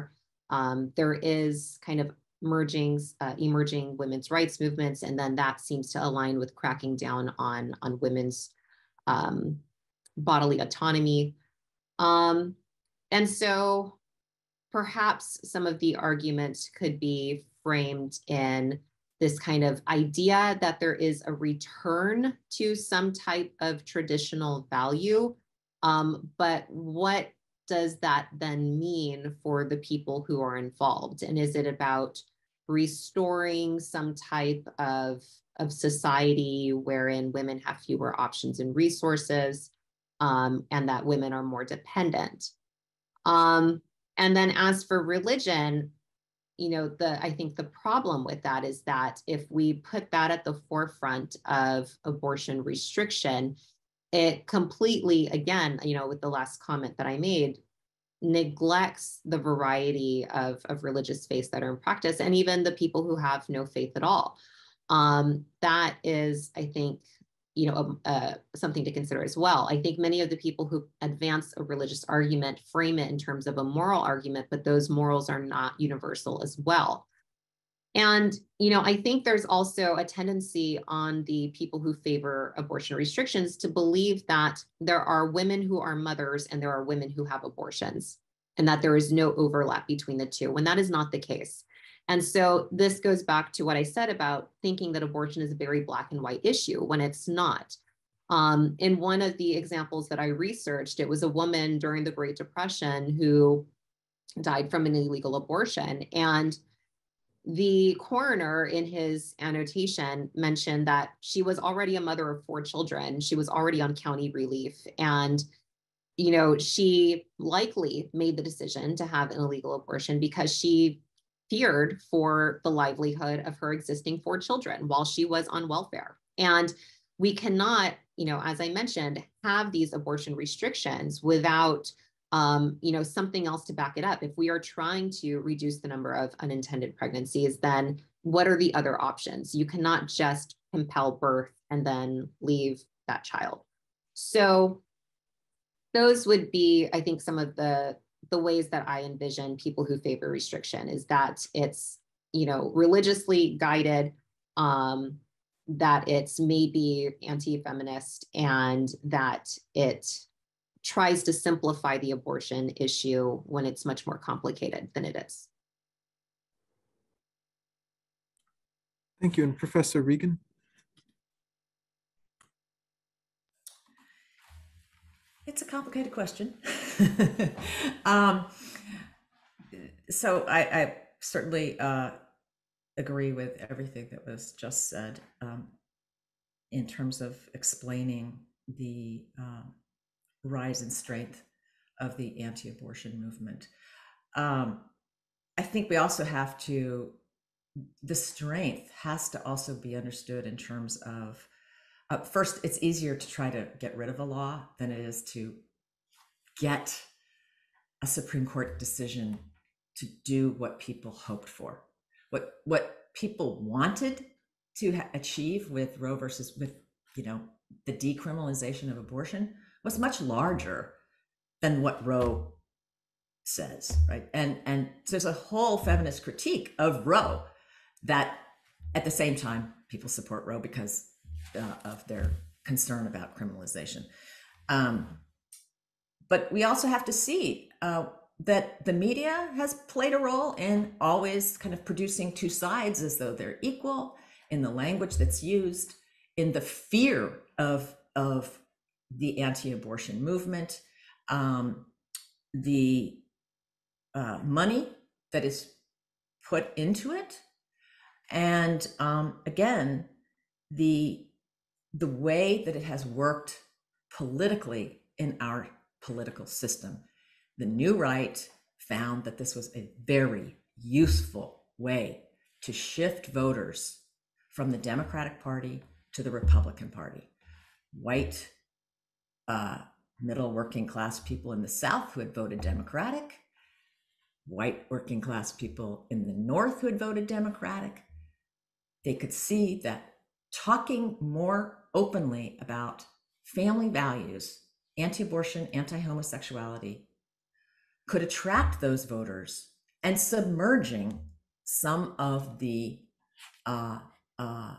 um, there is kind of merging, uh, emerging women's rights movements, and then that seems to align with cracking down on, on women's um, bodily autonomy. Um, and so perhaps some of the arguments could be framed in this kind of idea that there is a return to some type of traditional value. Um, but what does that then mean for the people who are involved? And is it about restoring some type of, of society wherein women have fewer options and resources, um, and that women are more dependent? Um, and then as for religion, you know, the, I think the problem with that is that if we put that at the forefront of abortion restriction, it completely, again, you know, with the last comment that I made, neglects the variety of, of religious faiths that are in practice, and even the people who have no faith at all. Um, that is, I think, you know, a, a, something to consider as well. I think many of the people who advance a religious argument frame it in terms of a moral argument, but those morals are not universal as well. And, you know, I think there's also a tendency on the people who favor abortion restrictions to believe that there are women who are mothers and there are women who have abortions, and that there is no overlap between the two, when that is not the case. And so this goes back to what I said about thinking that abortion is a very black and white issue when it's not. Um, in one of the examples that I researched, it was a woman during the Great Depression who died from an illegal abortion. And the coroner in his annotation mentioned that she was already a mother of four children. She was already on county relief. And you know, she likely made the decision to have an illegal abortion because she feared for the livelihood of her existing four children while she was on welfare. And we cannot, you know, as I mentioned, have these abortion restrictions without, um, you know, something else to back it up. If we are trying to reduce the number of unintended pregnancies, then what are the other options? You cannot just compel birth and then leave that child. So those would be, I think, some of the the ways that I envision people who favor restriction, is that it's, you know, religiously guided, um, that it's maybe anti-feminist, and that it tries to simplify the abortion issue when it's much more complicated than it is. Thank you. And Professor Regan? It's a complicated question. um, so I, I certainly uh, agree with everything that was just said um, in terms of explaining the um, rise in strength of the anti-abortion movement. Um, I think we also have to, the strength has to also be understood in terms of Uh, first, it's easier to try to get rid of a law than it is to get a Supreme Court decision to do what people hoped for. What what people wanted to achieve with Roe versus with, you know, the decriminalization of abortion was much larger than what Roe says, right? And and so there's a whole feminist critique of Roe that at the same time people support Roe because Uh, of their concern about criminalization. Um, but we also have to see uh, that the media has played a role in always kind of producing two sides as though they're equal, in the language that's used, in the fear of, of the anti-abortion movement, um, the uh, money that is put into it. And um, again, the the way that it has worked politically in our political system. The new right found that this was a very useful way to shift voters from the Democratic Party to the Republican Party. White, uh, middle working class people in the South who had voted Democratic, white working class people in the North who had voted Democratic, they could see that talking more openly about family values, anti-abortion, anti-homosexuality, could attract those voters, and submerging some of the uh, uh,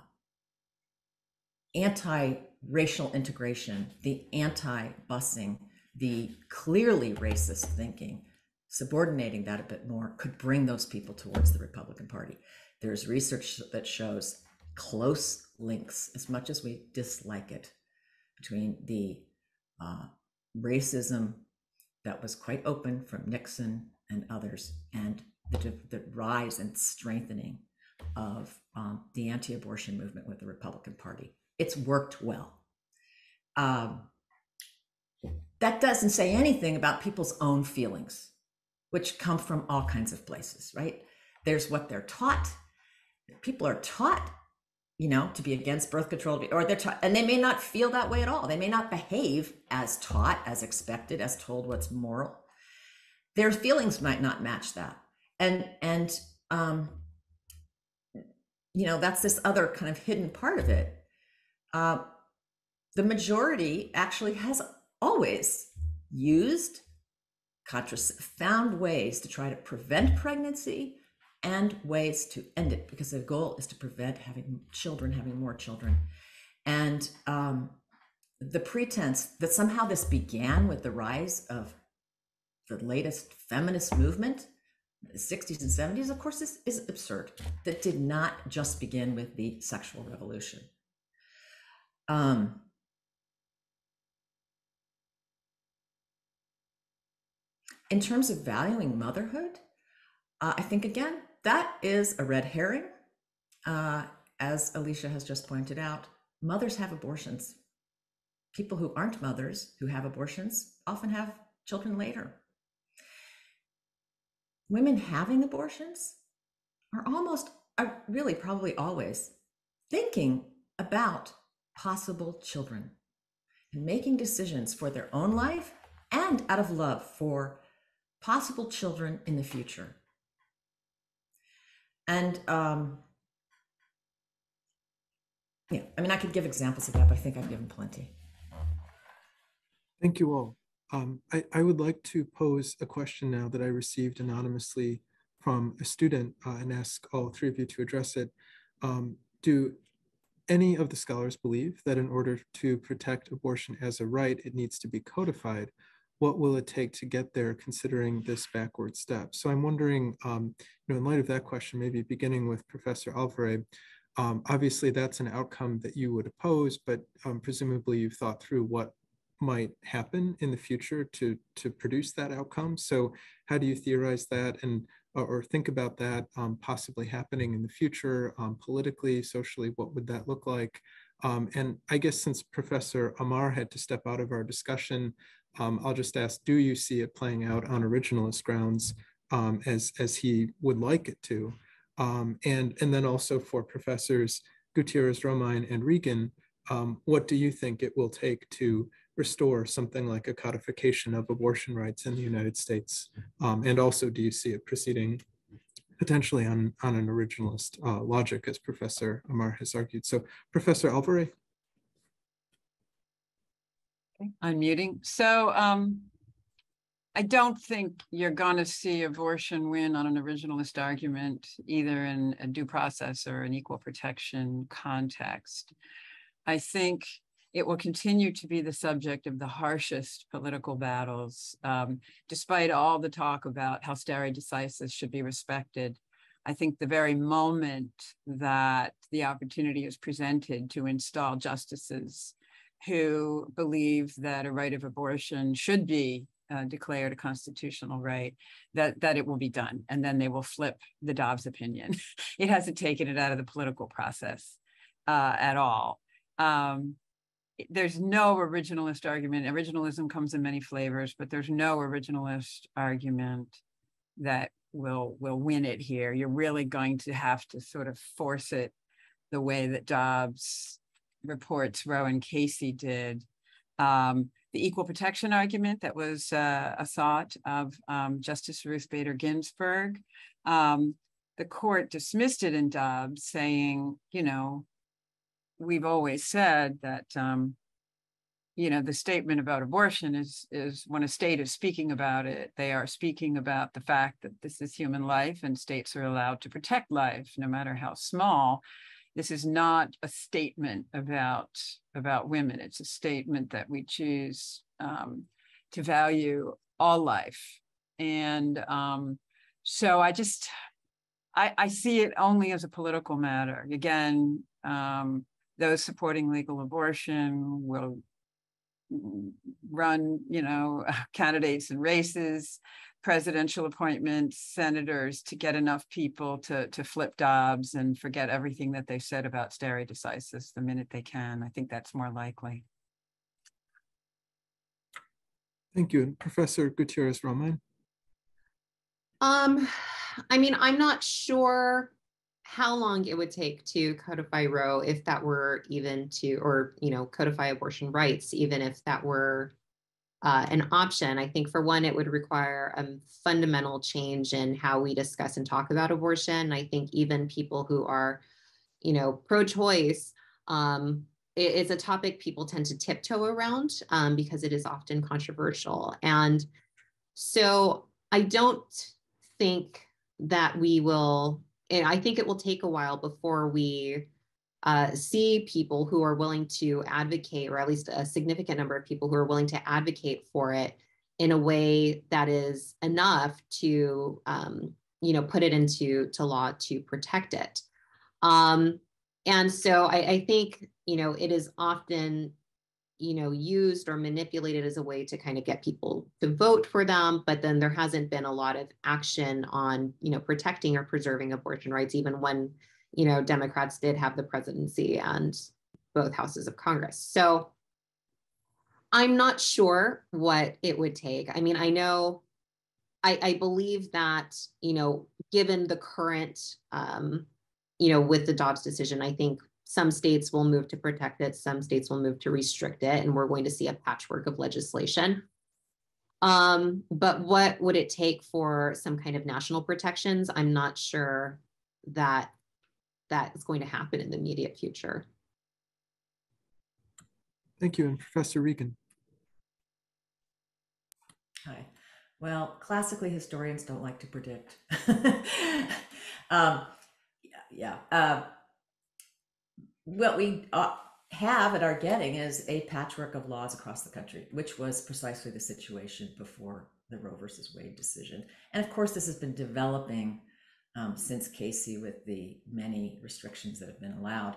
anti-racial integration, the anti-busing, the clearly racist thinking, subordinating that a bit more could bring those people towards the Republican Party. There's research that shows close links, as much as we dislike it, between the uh, racism that was quite open from Nixon and others, and the, the rise and strengthening of um, the anti-abortion movement with the Republican Party. It's worked well. Um, that doesn't say anything about people's own feelings, which come from all kinds of places, right? There's what they're taught. People are taught, you know, to be against birth control, or they're taught, and they may not feel that way at all. They may not behave as taught, as expected, as told what's moral. Their feelings might not match that. And, and um, you know, that's this other kind of hidden part of it. Uh, the majority actually has always used contraception, found ways to try to prevent pregnancy, and ways to end it, because the goal is to prevent having children, having more children. And um, the pretense that somehow this began with the rise of the latest feminist movement, the sixties and seventies, of course, is, is absurd. That did not just begin with the sexual revolution. Um, in terms of valuing motherhood, uh, I think, again, that is a red herring. Uh, as Alicia has just pointed out, mothers have abortions. People who aren't mothers who have abortions often have children later. Women having abortions are almost, are really probably always thinking about possible children and making decisions for their own life and out of love for possible children in the future. And um, yeah, I mean, I could give examples of that, but I think I've given plenty. Thank you all. Um, I, I would like to pose a question now that I received anonymously from a student uh, and ask all three of you to address it. Um, do any of the scholars believe that in order to protect abortion as a right, it needs to be codified? What will it take to get there, considering this backward step? So I'm wondering, um, you know, in light of that question, maybe beginning with Professor Alvaré, Um, obviously, that's an outcome that you would oppose, but um, presumably you've thought through what might happen in the future to, to produce that outcome. So how do you theorize that and or think about that um, possibly happening in the future, um, politically, socially? What would that look like? Um, and I guess since Professor Amar had to step out of our discussion, um, I'll just ask, do you see it playing out on originalist grounds um, as, as he would like it to? Um, and, and then also for Professors Gutierrez-Romine and Regan, um, what do you think it will take to restore something like a codification of abortion rights in the United States? Um, and also, do you see it proceeding potentially on, on an originalist uh, logic, as Professor Amar has argued? So, Professor Alvaré. Unmuting. So, um, I don't think you're going to see abortion win on an originalist argument, either in a due process or an equal protection context. I think it will continue to be the subject of the harshest political battles, um, despite all the talk about how stare decisis should be respected. I think the very moment that the opportunity is presented to install justices who believe that a right of abortion should be Uh, declared a constitutional right, that, that it will be done. And then they will flip the Dobbs opinion. It hasn't taken it out of the political process uh, at all. Um, there's no originalist argument. Originalism comes in many flavors, but there's no originalist argument that will, will win it here. You're really going to have to sort of force it the way that Dobbs reports Roe and Casey did. Um, The equal protection argument that was uh, a thought of um, Justice Ruth Bader Ginsburg. Um, the court dismissed it in Dobbs, saying, you know, we've always said that, um, you know, the statement about abortion is, is when a state is speaking about it, they are speaking about the fact that this is human life and states are allowed to protect life, no matter how small. This is not a statement about, about women. It's a statement that we choose um, to value all life. And um, so I just, I, I see it only as a political matter. Again, um, those supporting legal abortion will run, you know, candidates and races, presidential appointments, senators, to get enough people to, to flip Dobbs and forget everything that they said about stare decisis the minute they can. I think that's more likely. Thank you. And Professor Gutierrez-Romine? Um, I mean, I'm not sure how long it would take to codify Roe, if that were even to, or, you know, codify abortion rights, even if that were Uh, an option. I think for one, it would require a fundamental change in how we discuss and talk about abortion. I think even people who are, you know, pro-choice, um, it, it's a topic people tend to tiptoe around um, because it is often controversial. And so I don't think that we will, and I think it will take a while before we Uh, see people who are willing to advocate, or at least a significant number of people who are willing to advocate for it in a way that is enough to, um, you know, put it into to law to protect it. Um, and so I, I think, you know, it is often, you know, used or manipulated as a way to kind of get people to vote for them, but then there hasn't been a lot of action on, you know, protecting or preserving abortion rights, even when, you know, Democrats did have the presidency and both houses of Congress. So I'm not sure what it would take. I mean, I know, I, I believe that, you know, given the current, um, you know, with the Dobbs decision, I think some states will move to protect it, some states will move to restrict it, and we're going to see a patchwork of legislation. Um, but what would it take for some kind of national protections? I'm not sure that that is going to happen in the immediate future. Thank you. And Professor Regan. Hi. Well, classically, historians don't like to predict. um, yeah. yeah. Uh, what we uh, have and are getting is a patchwork of laws across the country, which was precisely the situation before the Roe versus Wade decision. And of course, this has been developing um, since Casey with the many restrictions that have been allowed.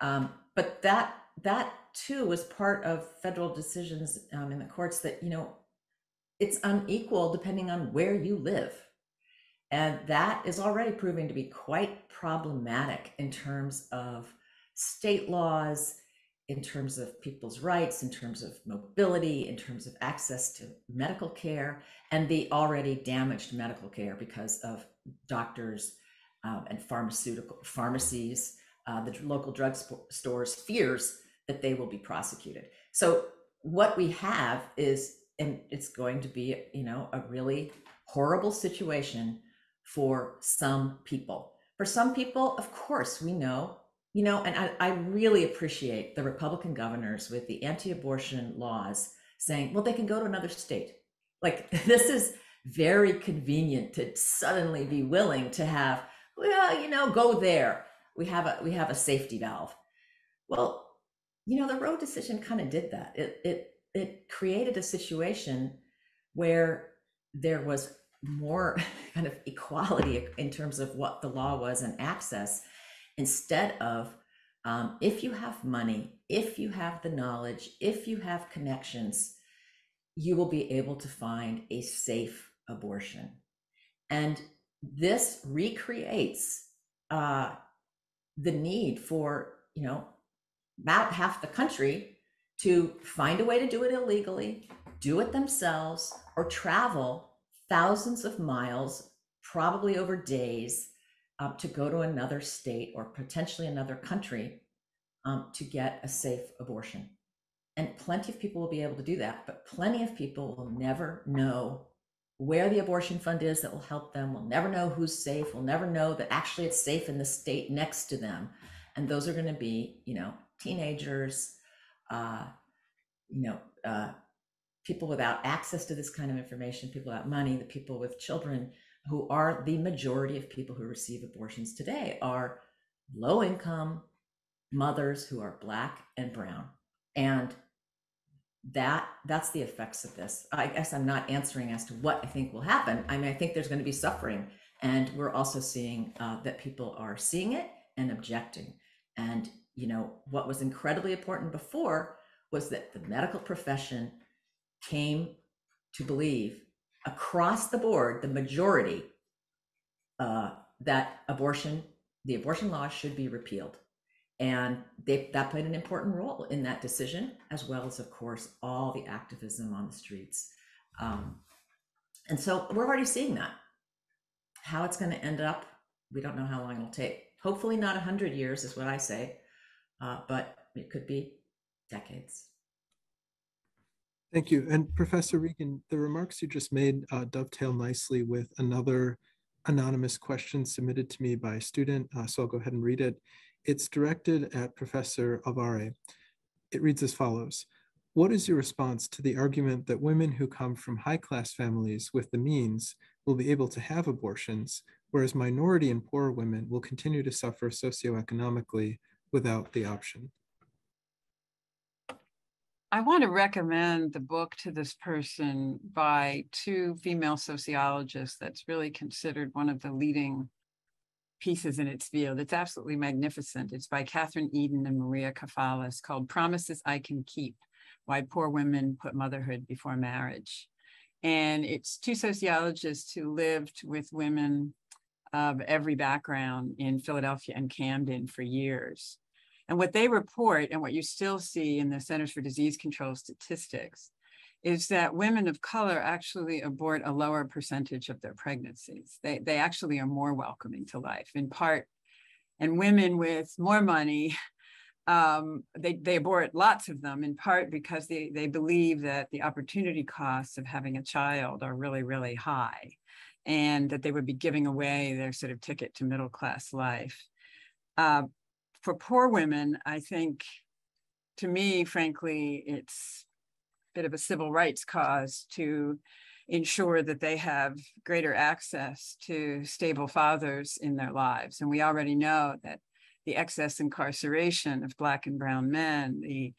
Um, but that that too was part of federal decisions um, in the courts that, you know, it's unequal depending on where you live. And that is already proving to be quite problematic in terms of state laws, in terms of people's rights, in terms of mobility, in terms of access to medical care, and the already damaged medical care because of doctors um, and pharmaceutical pharmacies, uh, the local drug stores' fears that they will be prosecuted. So what we have is, and it's going to be, you know, a really horrible situation for some people. For some people, of course, we know, you know, and I, I really appreciate the Republican governors with the anti-abortion laws saying, well, they can go to another state. Like, this is very convenient to suddenly be willing to have, well, you know, go there. We have a, we have a safety valve. Well, you know, the Roe decision kind of did that. It, it, it created a situation where there was more kind of equality in terms of what the law was and access. Instead of, um, if you have money, if you have the knowledge, if you have connections, you will be able to find a safe abortion. And this recreates uh, the need for, you know, about half the country to find a way to do it illegally, do it themselves, or travel thousands of miles, probably over days, Uh, to go to another state or potentially another country um, to get a safe abortion. And plenty of people will be able to do that, but plenty of people will never know where the abortion fund is that will help them, will never know who's safe, will never know that actually it's safe in the state next to them. And those are going to be, you know, teenagers, uh, you know, uh, people without access to this kind of information, people without money, the people with children, who are the majority of people who receive abortions today, are low-income mothers who are Black and brown. And that that's the effects of this. I guess I'm not answering as to what I think will happen. I mean, I think there's going to be suffering. And we're also seeing uh, that people are seeing it and objecting. And, you know, what was incredibly important before was that the medical profession came to believe across the board, the majority, uh, that abortion, the abortion law should be repealed. And they, that played an important role in that decision, as well as, of course, all the activism on the streets. Um, and so we're already seeing that. How it's going to end up, we don't know how long it'll take. Hopefully not a hundred years is what I say, uh, but it could be decades. Thank you. And Professor Regan, the remarks you just made uh, dovetail nicely with another anonymous question submitted to me by a student, uh, so I'll go ahead and read it. It's directed at Professor Alvaré. It reads as follows. What is your response to the argument that women who come from high-class families with the means will be able to have abortions, whereas minority and poor women will continue to suffer socioeconomically without the option? I want to recommend the book to this person by two female sociologists that's really considered one of the leading pieces in its field. It's absolutely magnificent. It's by Catherine Eden and Maria Kafalas, called Promises I Can Keep, Why Poor Women Put Motherhood Before Marriage. And it's two sociologists who lived with women of every background in Philadelphia and Camden for years. And what they report, and what you still see in the Centers for Disease Control statistics, is that women of color actually abort a lower percentage of their pregnancies. They, they actually are more welcoming to life, in part. And women with more money, um, they, they abort lots of them, in part because they, they believe that the opportunity costs of having a child are really, really high, and that they would be giving away their sort of ticket to middle-class life. Uh, For poor women, I think, to me, frankly, it's a bit of a civil rights cause to ensure that they have greater access to stable fathers in their lives. And we already know that the excess incarceration of Black and brown men, the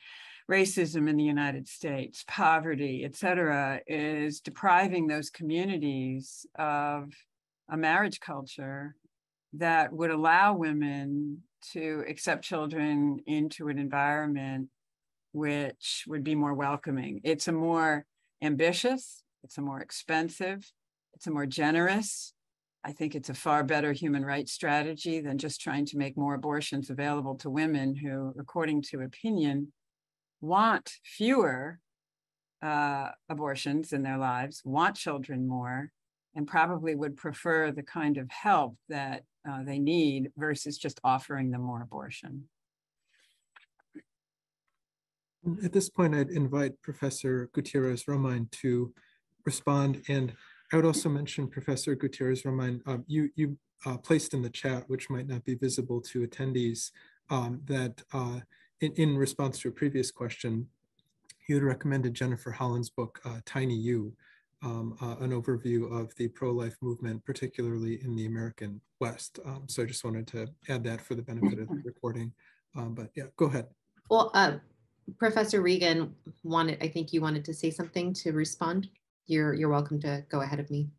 racism in the United States, poverty, et cetera, is depriving those communities of a marriage culture that would allow women to accept children into an environment which would be more welcoming. It's a more ambitious, it's a more expensive, it's a more generous. I think it's a far better human rights strategy than just trying to make more abortions available to women who, according to opinion, want fewer uh, abortions in their lives, want children more, and probably would prefer the kind of help that uh, they need versus just offering them more abortion. At this point, I'd invite Professor Gutierrez-Romine to respond. And I would also mention, Professor Gutierrez-Romine, um, you, you uh, placed in the chat, which might not be visible to attendees, um, that uh, in, in response to a previous question, you had recommended Jennifer Holland's book, uh, Tiny You, Um, uh, an overview of the pro-life movement, particularly in the American West. Um, so I just wanted to add that for the benefit of the recording. Um, but yeah, go ahead. Well, uh, Professor Regan wanted, I think you wanted to say something to respond. You're, you're welcome to go ahead of me.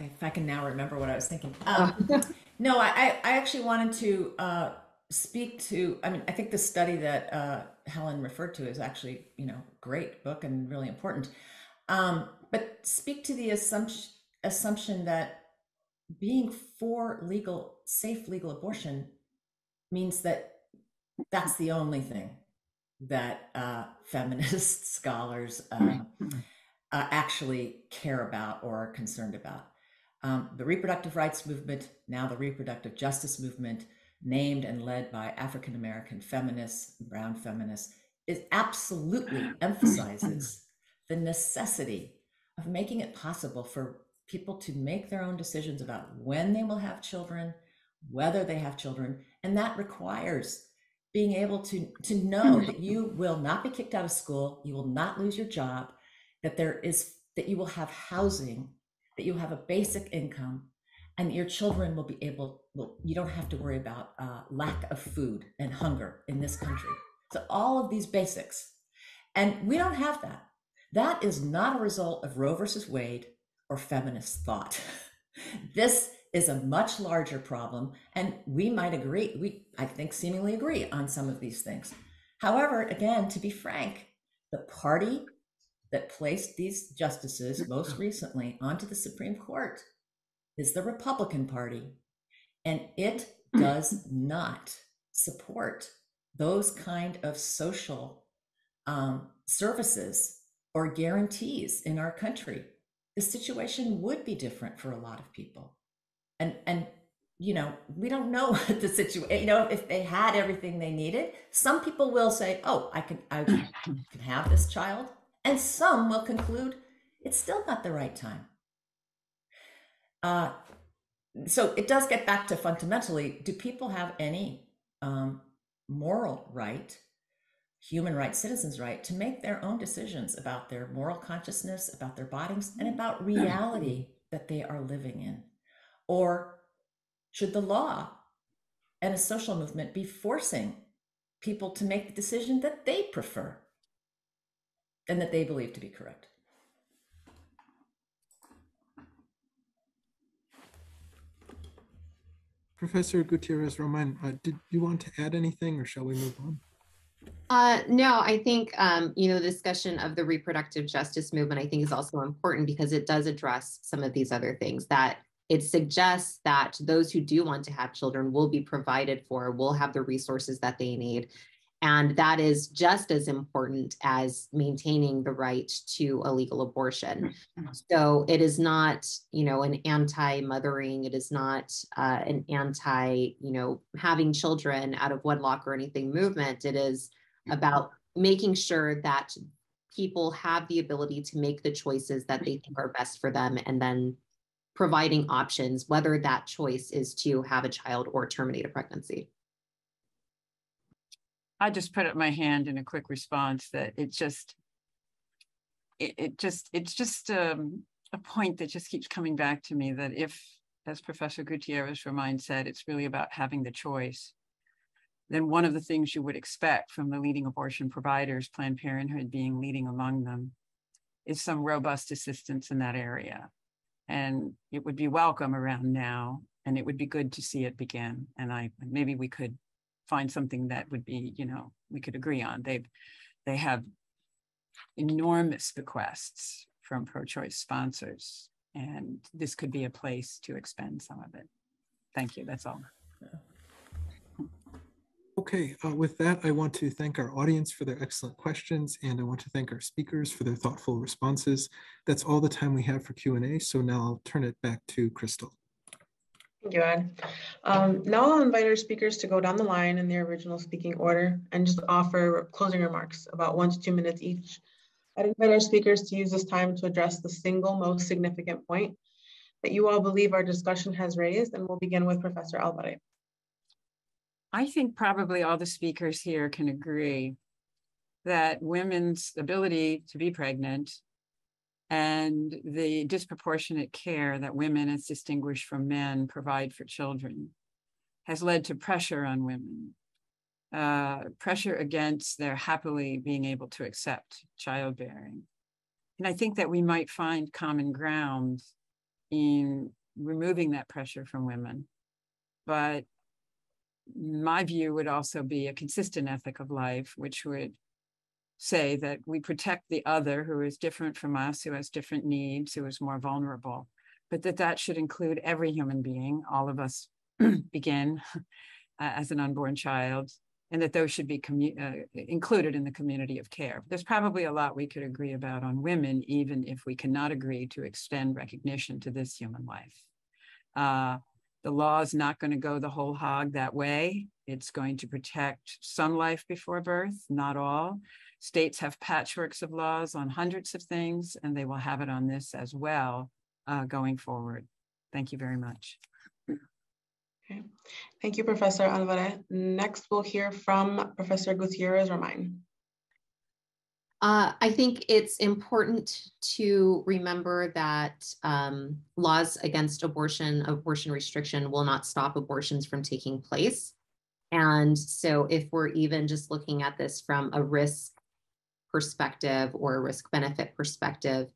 If I can now remember what I was thinking. Um, no, I, I actually wanted to uh, speak to, I mean, I think the study that uh, Helen referred to is actually, you know, great book and really important. Um, but speak to the assumption, assumption that being for legal, safe legal abortion means that that's the only thing that uh, feminist scholars uh, uh, actually care about or are concerned about. Um, the reproductive rights movement, now the reproductive justice movement, named and led by African-American feminists, brown feminists, it absolutely emphasizes the necessity of making it possible for people to make their own decisions about when they will have children, whether they have children. And that requires being able to, to know that you will not be kicked out of school, you will not lose your job, that there is, that you will have housing, that you have a basic income, and your children will be able, well, you don't have to worry about uh, lack of food and hunger in this country. So all of these basics, and we don't have that. That is not a result of Roe versus Wade or feminist thought. This is a much larger problem, and we might agree, we, I think, seemingly agree on some of these things. However, again, to be frank, the party that placed these justices most recently onto the Supreme Court is the Republican Party, and it does not support those kind of social um, services or guarantees in our country. The situation would be different for a lot of people. And, and you know, we don't know what the situation, you know, if they had everything they needed, some people will say, oh, I can, I can have this child. And some will conclude it's still not the right time. Uh, so it does get back to fundamentally, do people have any um, moral right, human rights, citizens' right, to make their own decisions about their moral consciousness, about their bodies, and about reality that they are living in? Or should the law and a social movement be forcing people to make the decision that they prefer and that they believe to be correct? Professor Gutierrez-Romine, uh, did you want to add anything, or shall we move on? Uh, no, I think, um, you know, the discussion of the reproductive justice movement, I think, is also important because it does address some of these other things, that it suggests that those who do want to have children will be provided for, will have the resources that they need. And that is just as important as maintaining the right to a legal abortion. So it is not, you know, an anti-mothering. It is not uh, an anti, you know, having children out of wedlock or anything movement. It is about making sure that people have the ability to make the choices that they think are best for them, and then providing options, whether that choice is to have a child or terminate a pregnancy. I just put up my hand in a quick response that it just, it, it just, it's just um, a point that just keeps coming back to me, that if, as Professor Gutierrez-Romine said, it's really about having the choice, then one of the things you would expect from the leading abortion providers, Planned Parenthood being leading among them, is some robust assistance in that area. And it would be welcome around now and it would be good to see it begin. And I maybe we could find something that would be, you know, we could agree on. They've they have enormous bequests from pro-choice sponsors, and this could be a place to expend some of it. Thank you. That's all. Okay, uh, with that, I want to thank our audience for their excellent questions, and I want to thank our speakers for their thoughtful responses. That's all the time we have for Q and A, so now I'll turn it back to Crystal. Thank you, Ed. Um, now I'll invite our speakers to go down the line in their original speaking order and just offer closing remarks, about one to two minutes each. I'd invite our speakers to use this time to address the single most significant point that you all believe our discussion has raised, and we'll begin with Professor Alvaré. I think probably all the speakers here can agree that women's ability to be pregnant and the disproportionate care that women, as distinguished from men, provide for children has led to pressure on women, uh, pressure against their happily being able to accept childbearing. And I think that we might find common ground in removing that pressure from women, but my view would also be a consistent ethic of life, which would say that we protect the other who is different from us, who has different needs, who is more vulnerable, but that that should include every human being. All of us begin uh, as an unborn child, and that those should be uh, included in the community of care. There's probably a lot we could agree about on women, even if we cannot agree to extend recognition to this human life. Uh, The law is not going to go the whole hog that way. It's going to protect some life before birth, not all. States have patchworks of laws on hundreds of things, and they will have it on this as well uh, going forward. Thank you very much. Okay. Thank you, Professor Alvaré. Next, we'll hear from Professor Gutierrez-Romine. Uh, I think it's important to remember that um, laws against abortion, abortion restriction will not stop abortions from taking place. And so if we're even just looking at this from a risk perspective or a risk benefit perspective,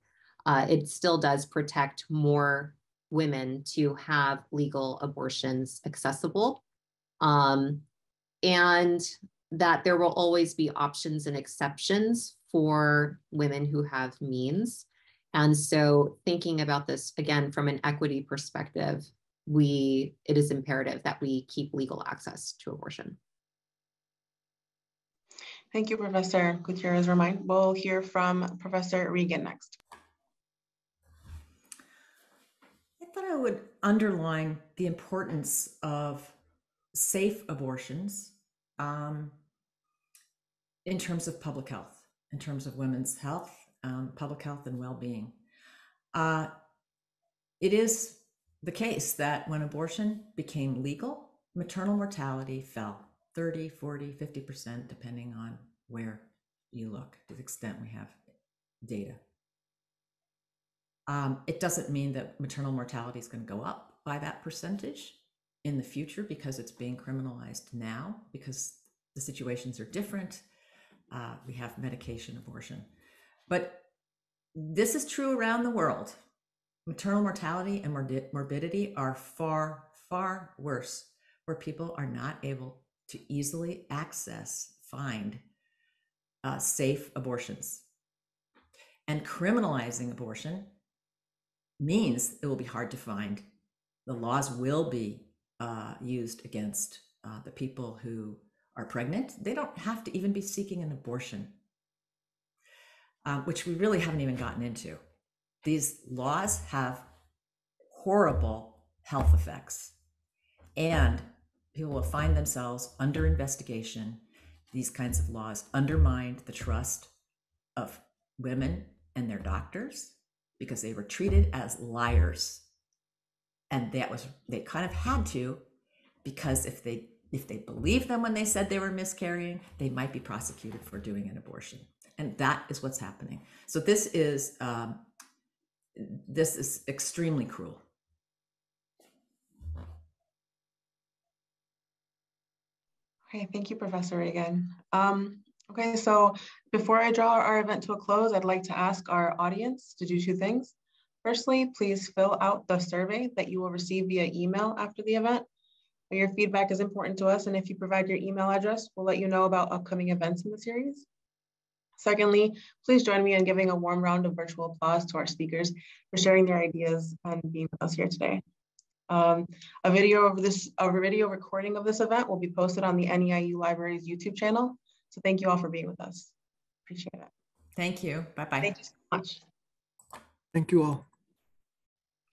uh, it still does protect more women to have legal abortions accessible. Um, and that there will always be options and exceptions for women who have means. And so thinking about this, again, from an equity perspective, we it is imperative that we keep legal access to abortion. Thank you, Professor Gutierrez-Romine. We'll hear from Professor Regan next. I thought I would underline the importance of safe abortions um, in terms of public health. In terms of women's health, um, public health and well-being. Uh, it is the case that when abortion became legal, maternal mortality fell thirty, forty, fifty percent, depending on where you look, to the extent we have data. Um, it doesn't mean that maternal mortality is going to go up by that percentage in the future because it's being criminalized now, because the situations are different. Uh, we have medication abortion, but this is true around the world. Maternal mortality and morbidity are far, far worse where people are not able to easily access, find uh, safe abortions. And criminalizing abortion means it will be hard to find. The laws will be uh, used against uh, the people who are pregnant. They don't have to even be seeking an abortion, um, which we really haven't even gotten into. These laws have horrible health effects, and people will find themselves under investigation. These kinds of laws undermined the trust of women and their doctors because they were treated as liars. And that was, they kind of had to, because if they If they believed them when they said they were miscarrying, they might be prosecuted for doing an abortion. And that is what's happening. So this is, um, this is extremely cruel. Okay, thank you, Professor Regan. Um, okay, so before I draw our event to a close, I'd like to ask our audience to do two things. Firstly, please fill out the survey that you will receive via email after the event. Your feedback is important to us, and if you provide your email address, we'll let you know about upcoming events in the series. Secondly, please join me in giving a warm round of virtual applause to our speakers for sharing their ideas and being with us here today. Um, a video of this, a video recording of this event will be posted on the N E I U Libraries YouTube channel. So thank you all for being with us. Appreciate it. Thank you. Bye-bye. Thank you so much. Thank you all.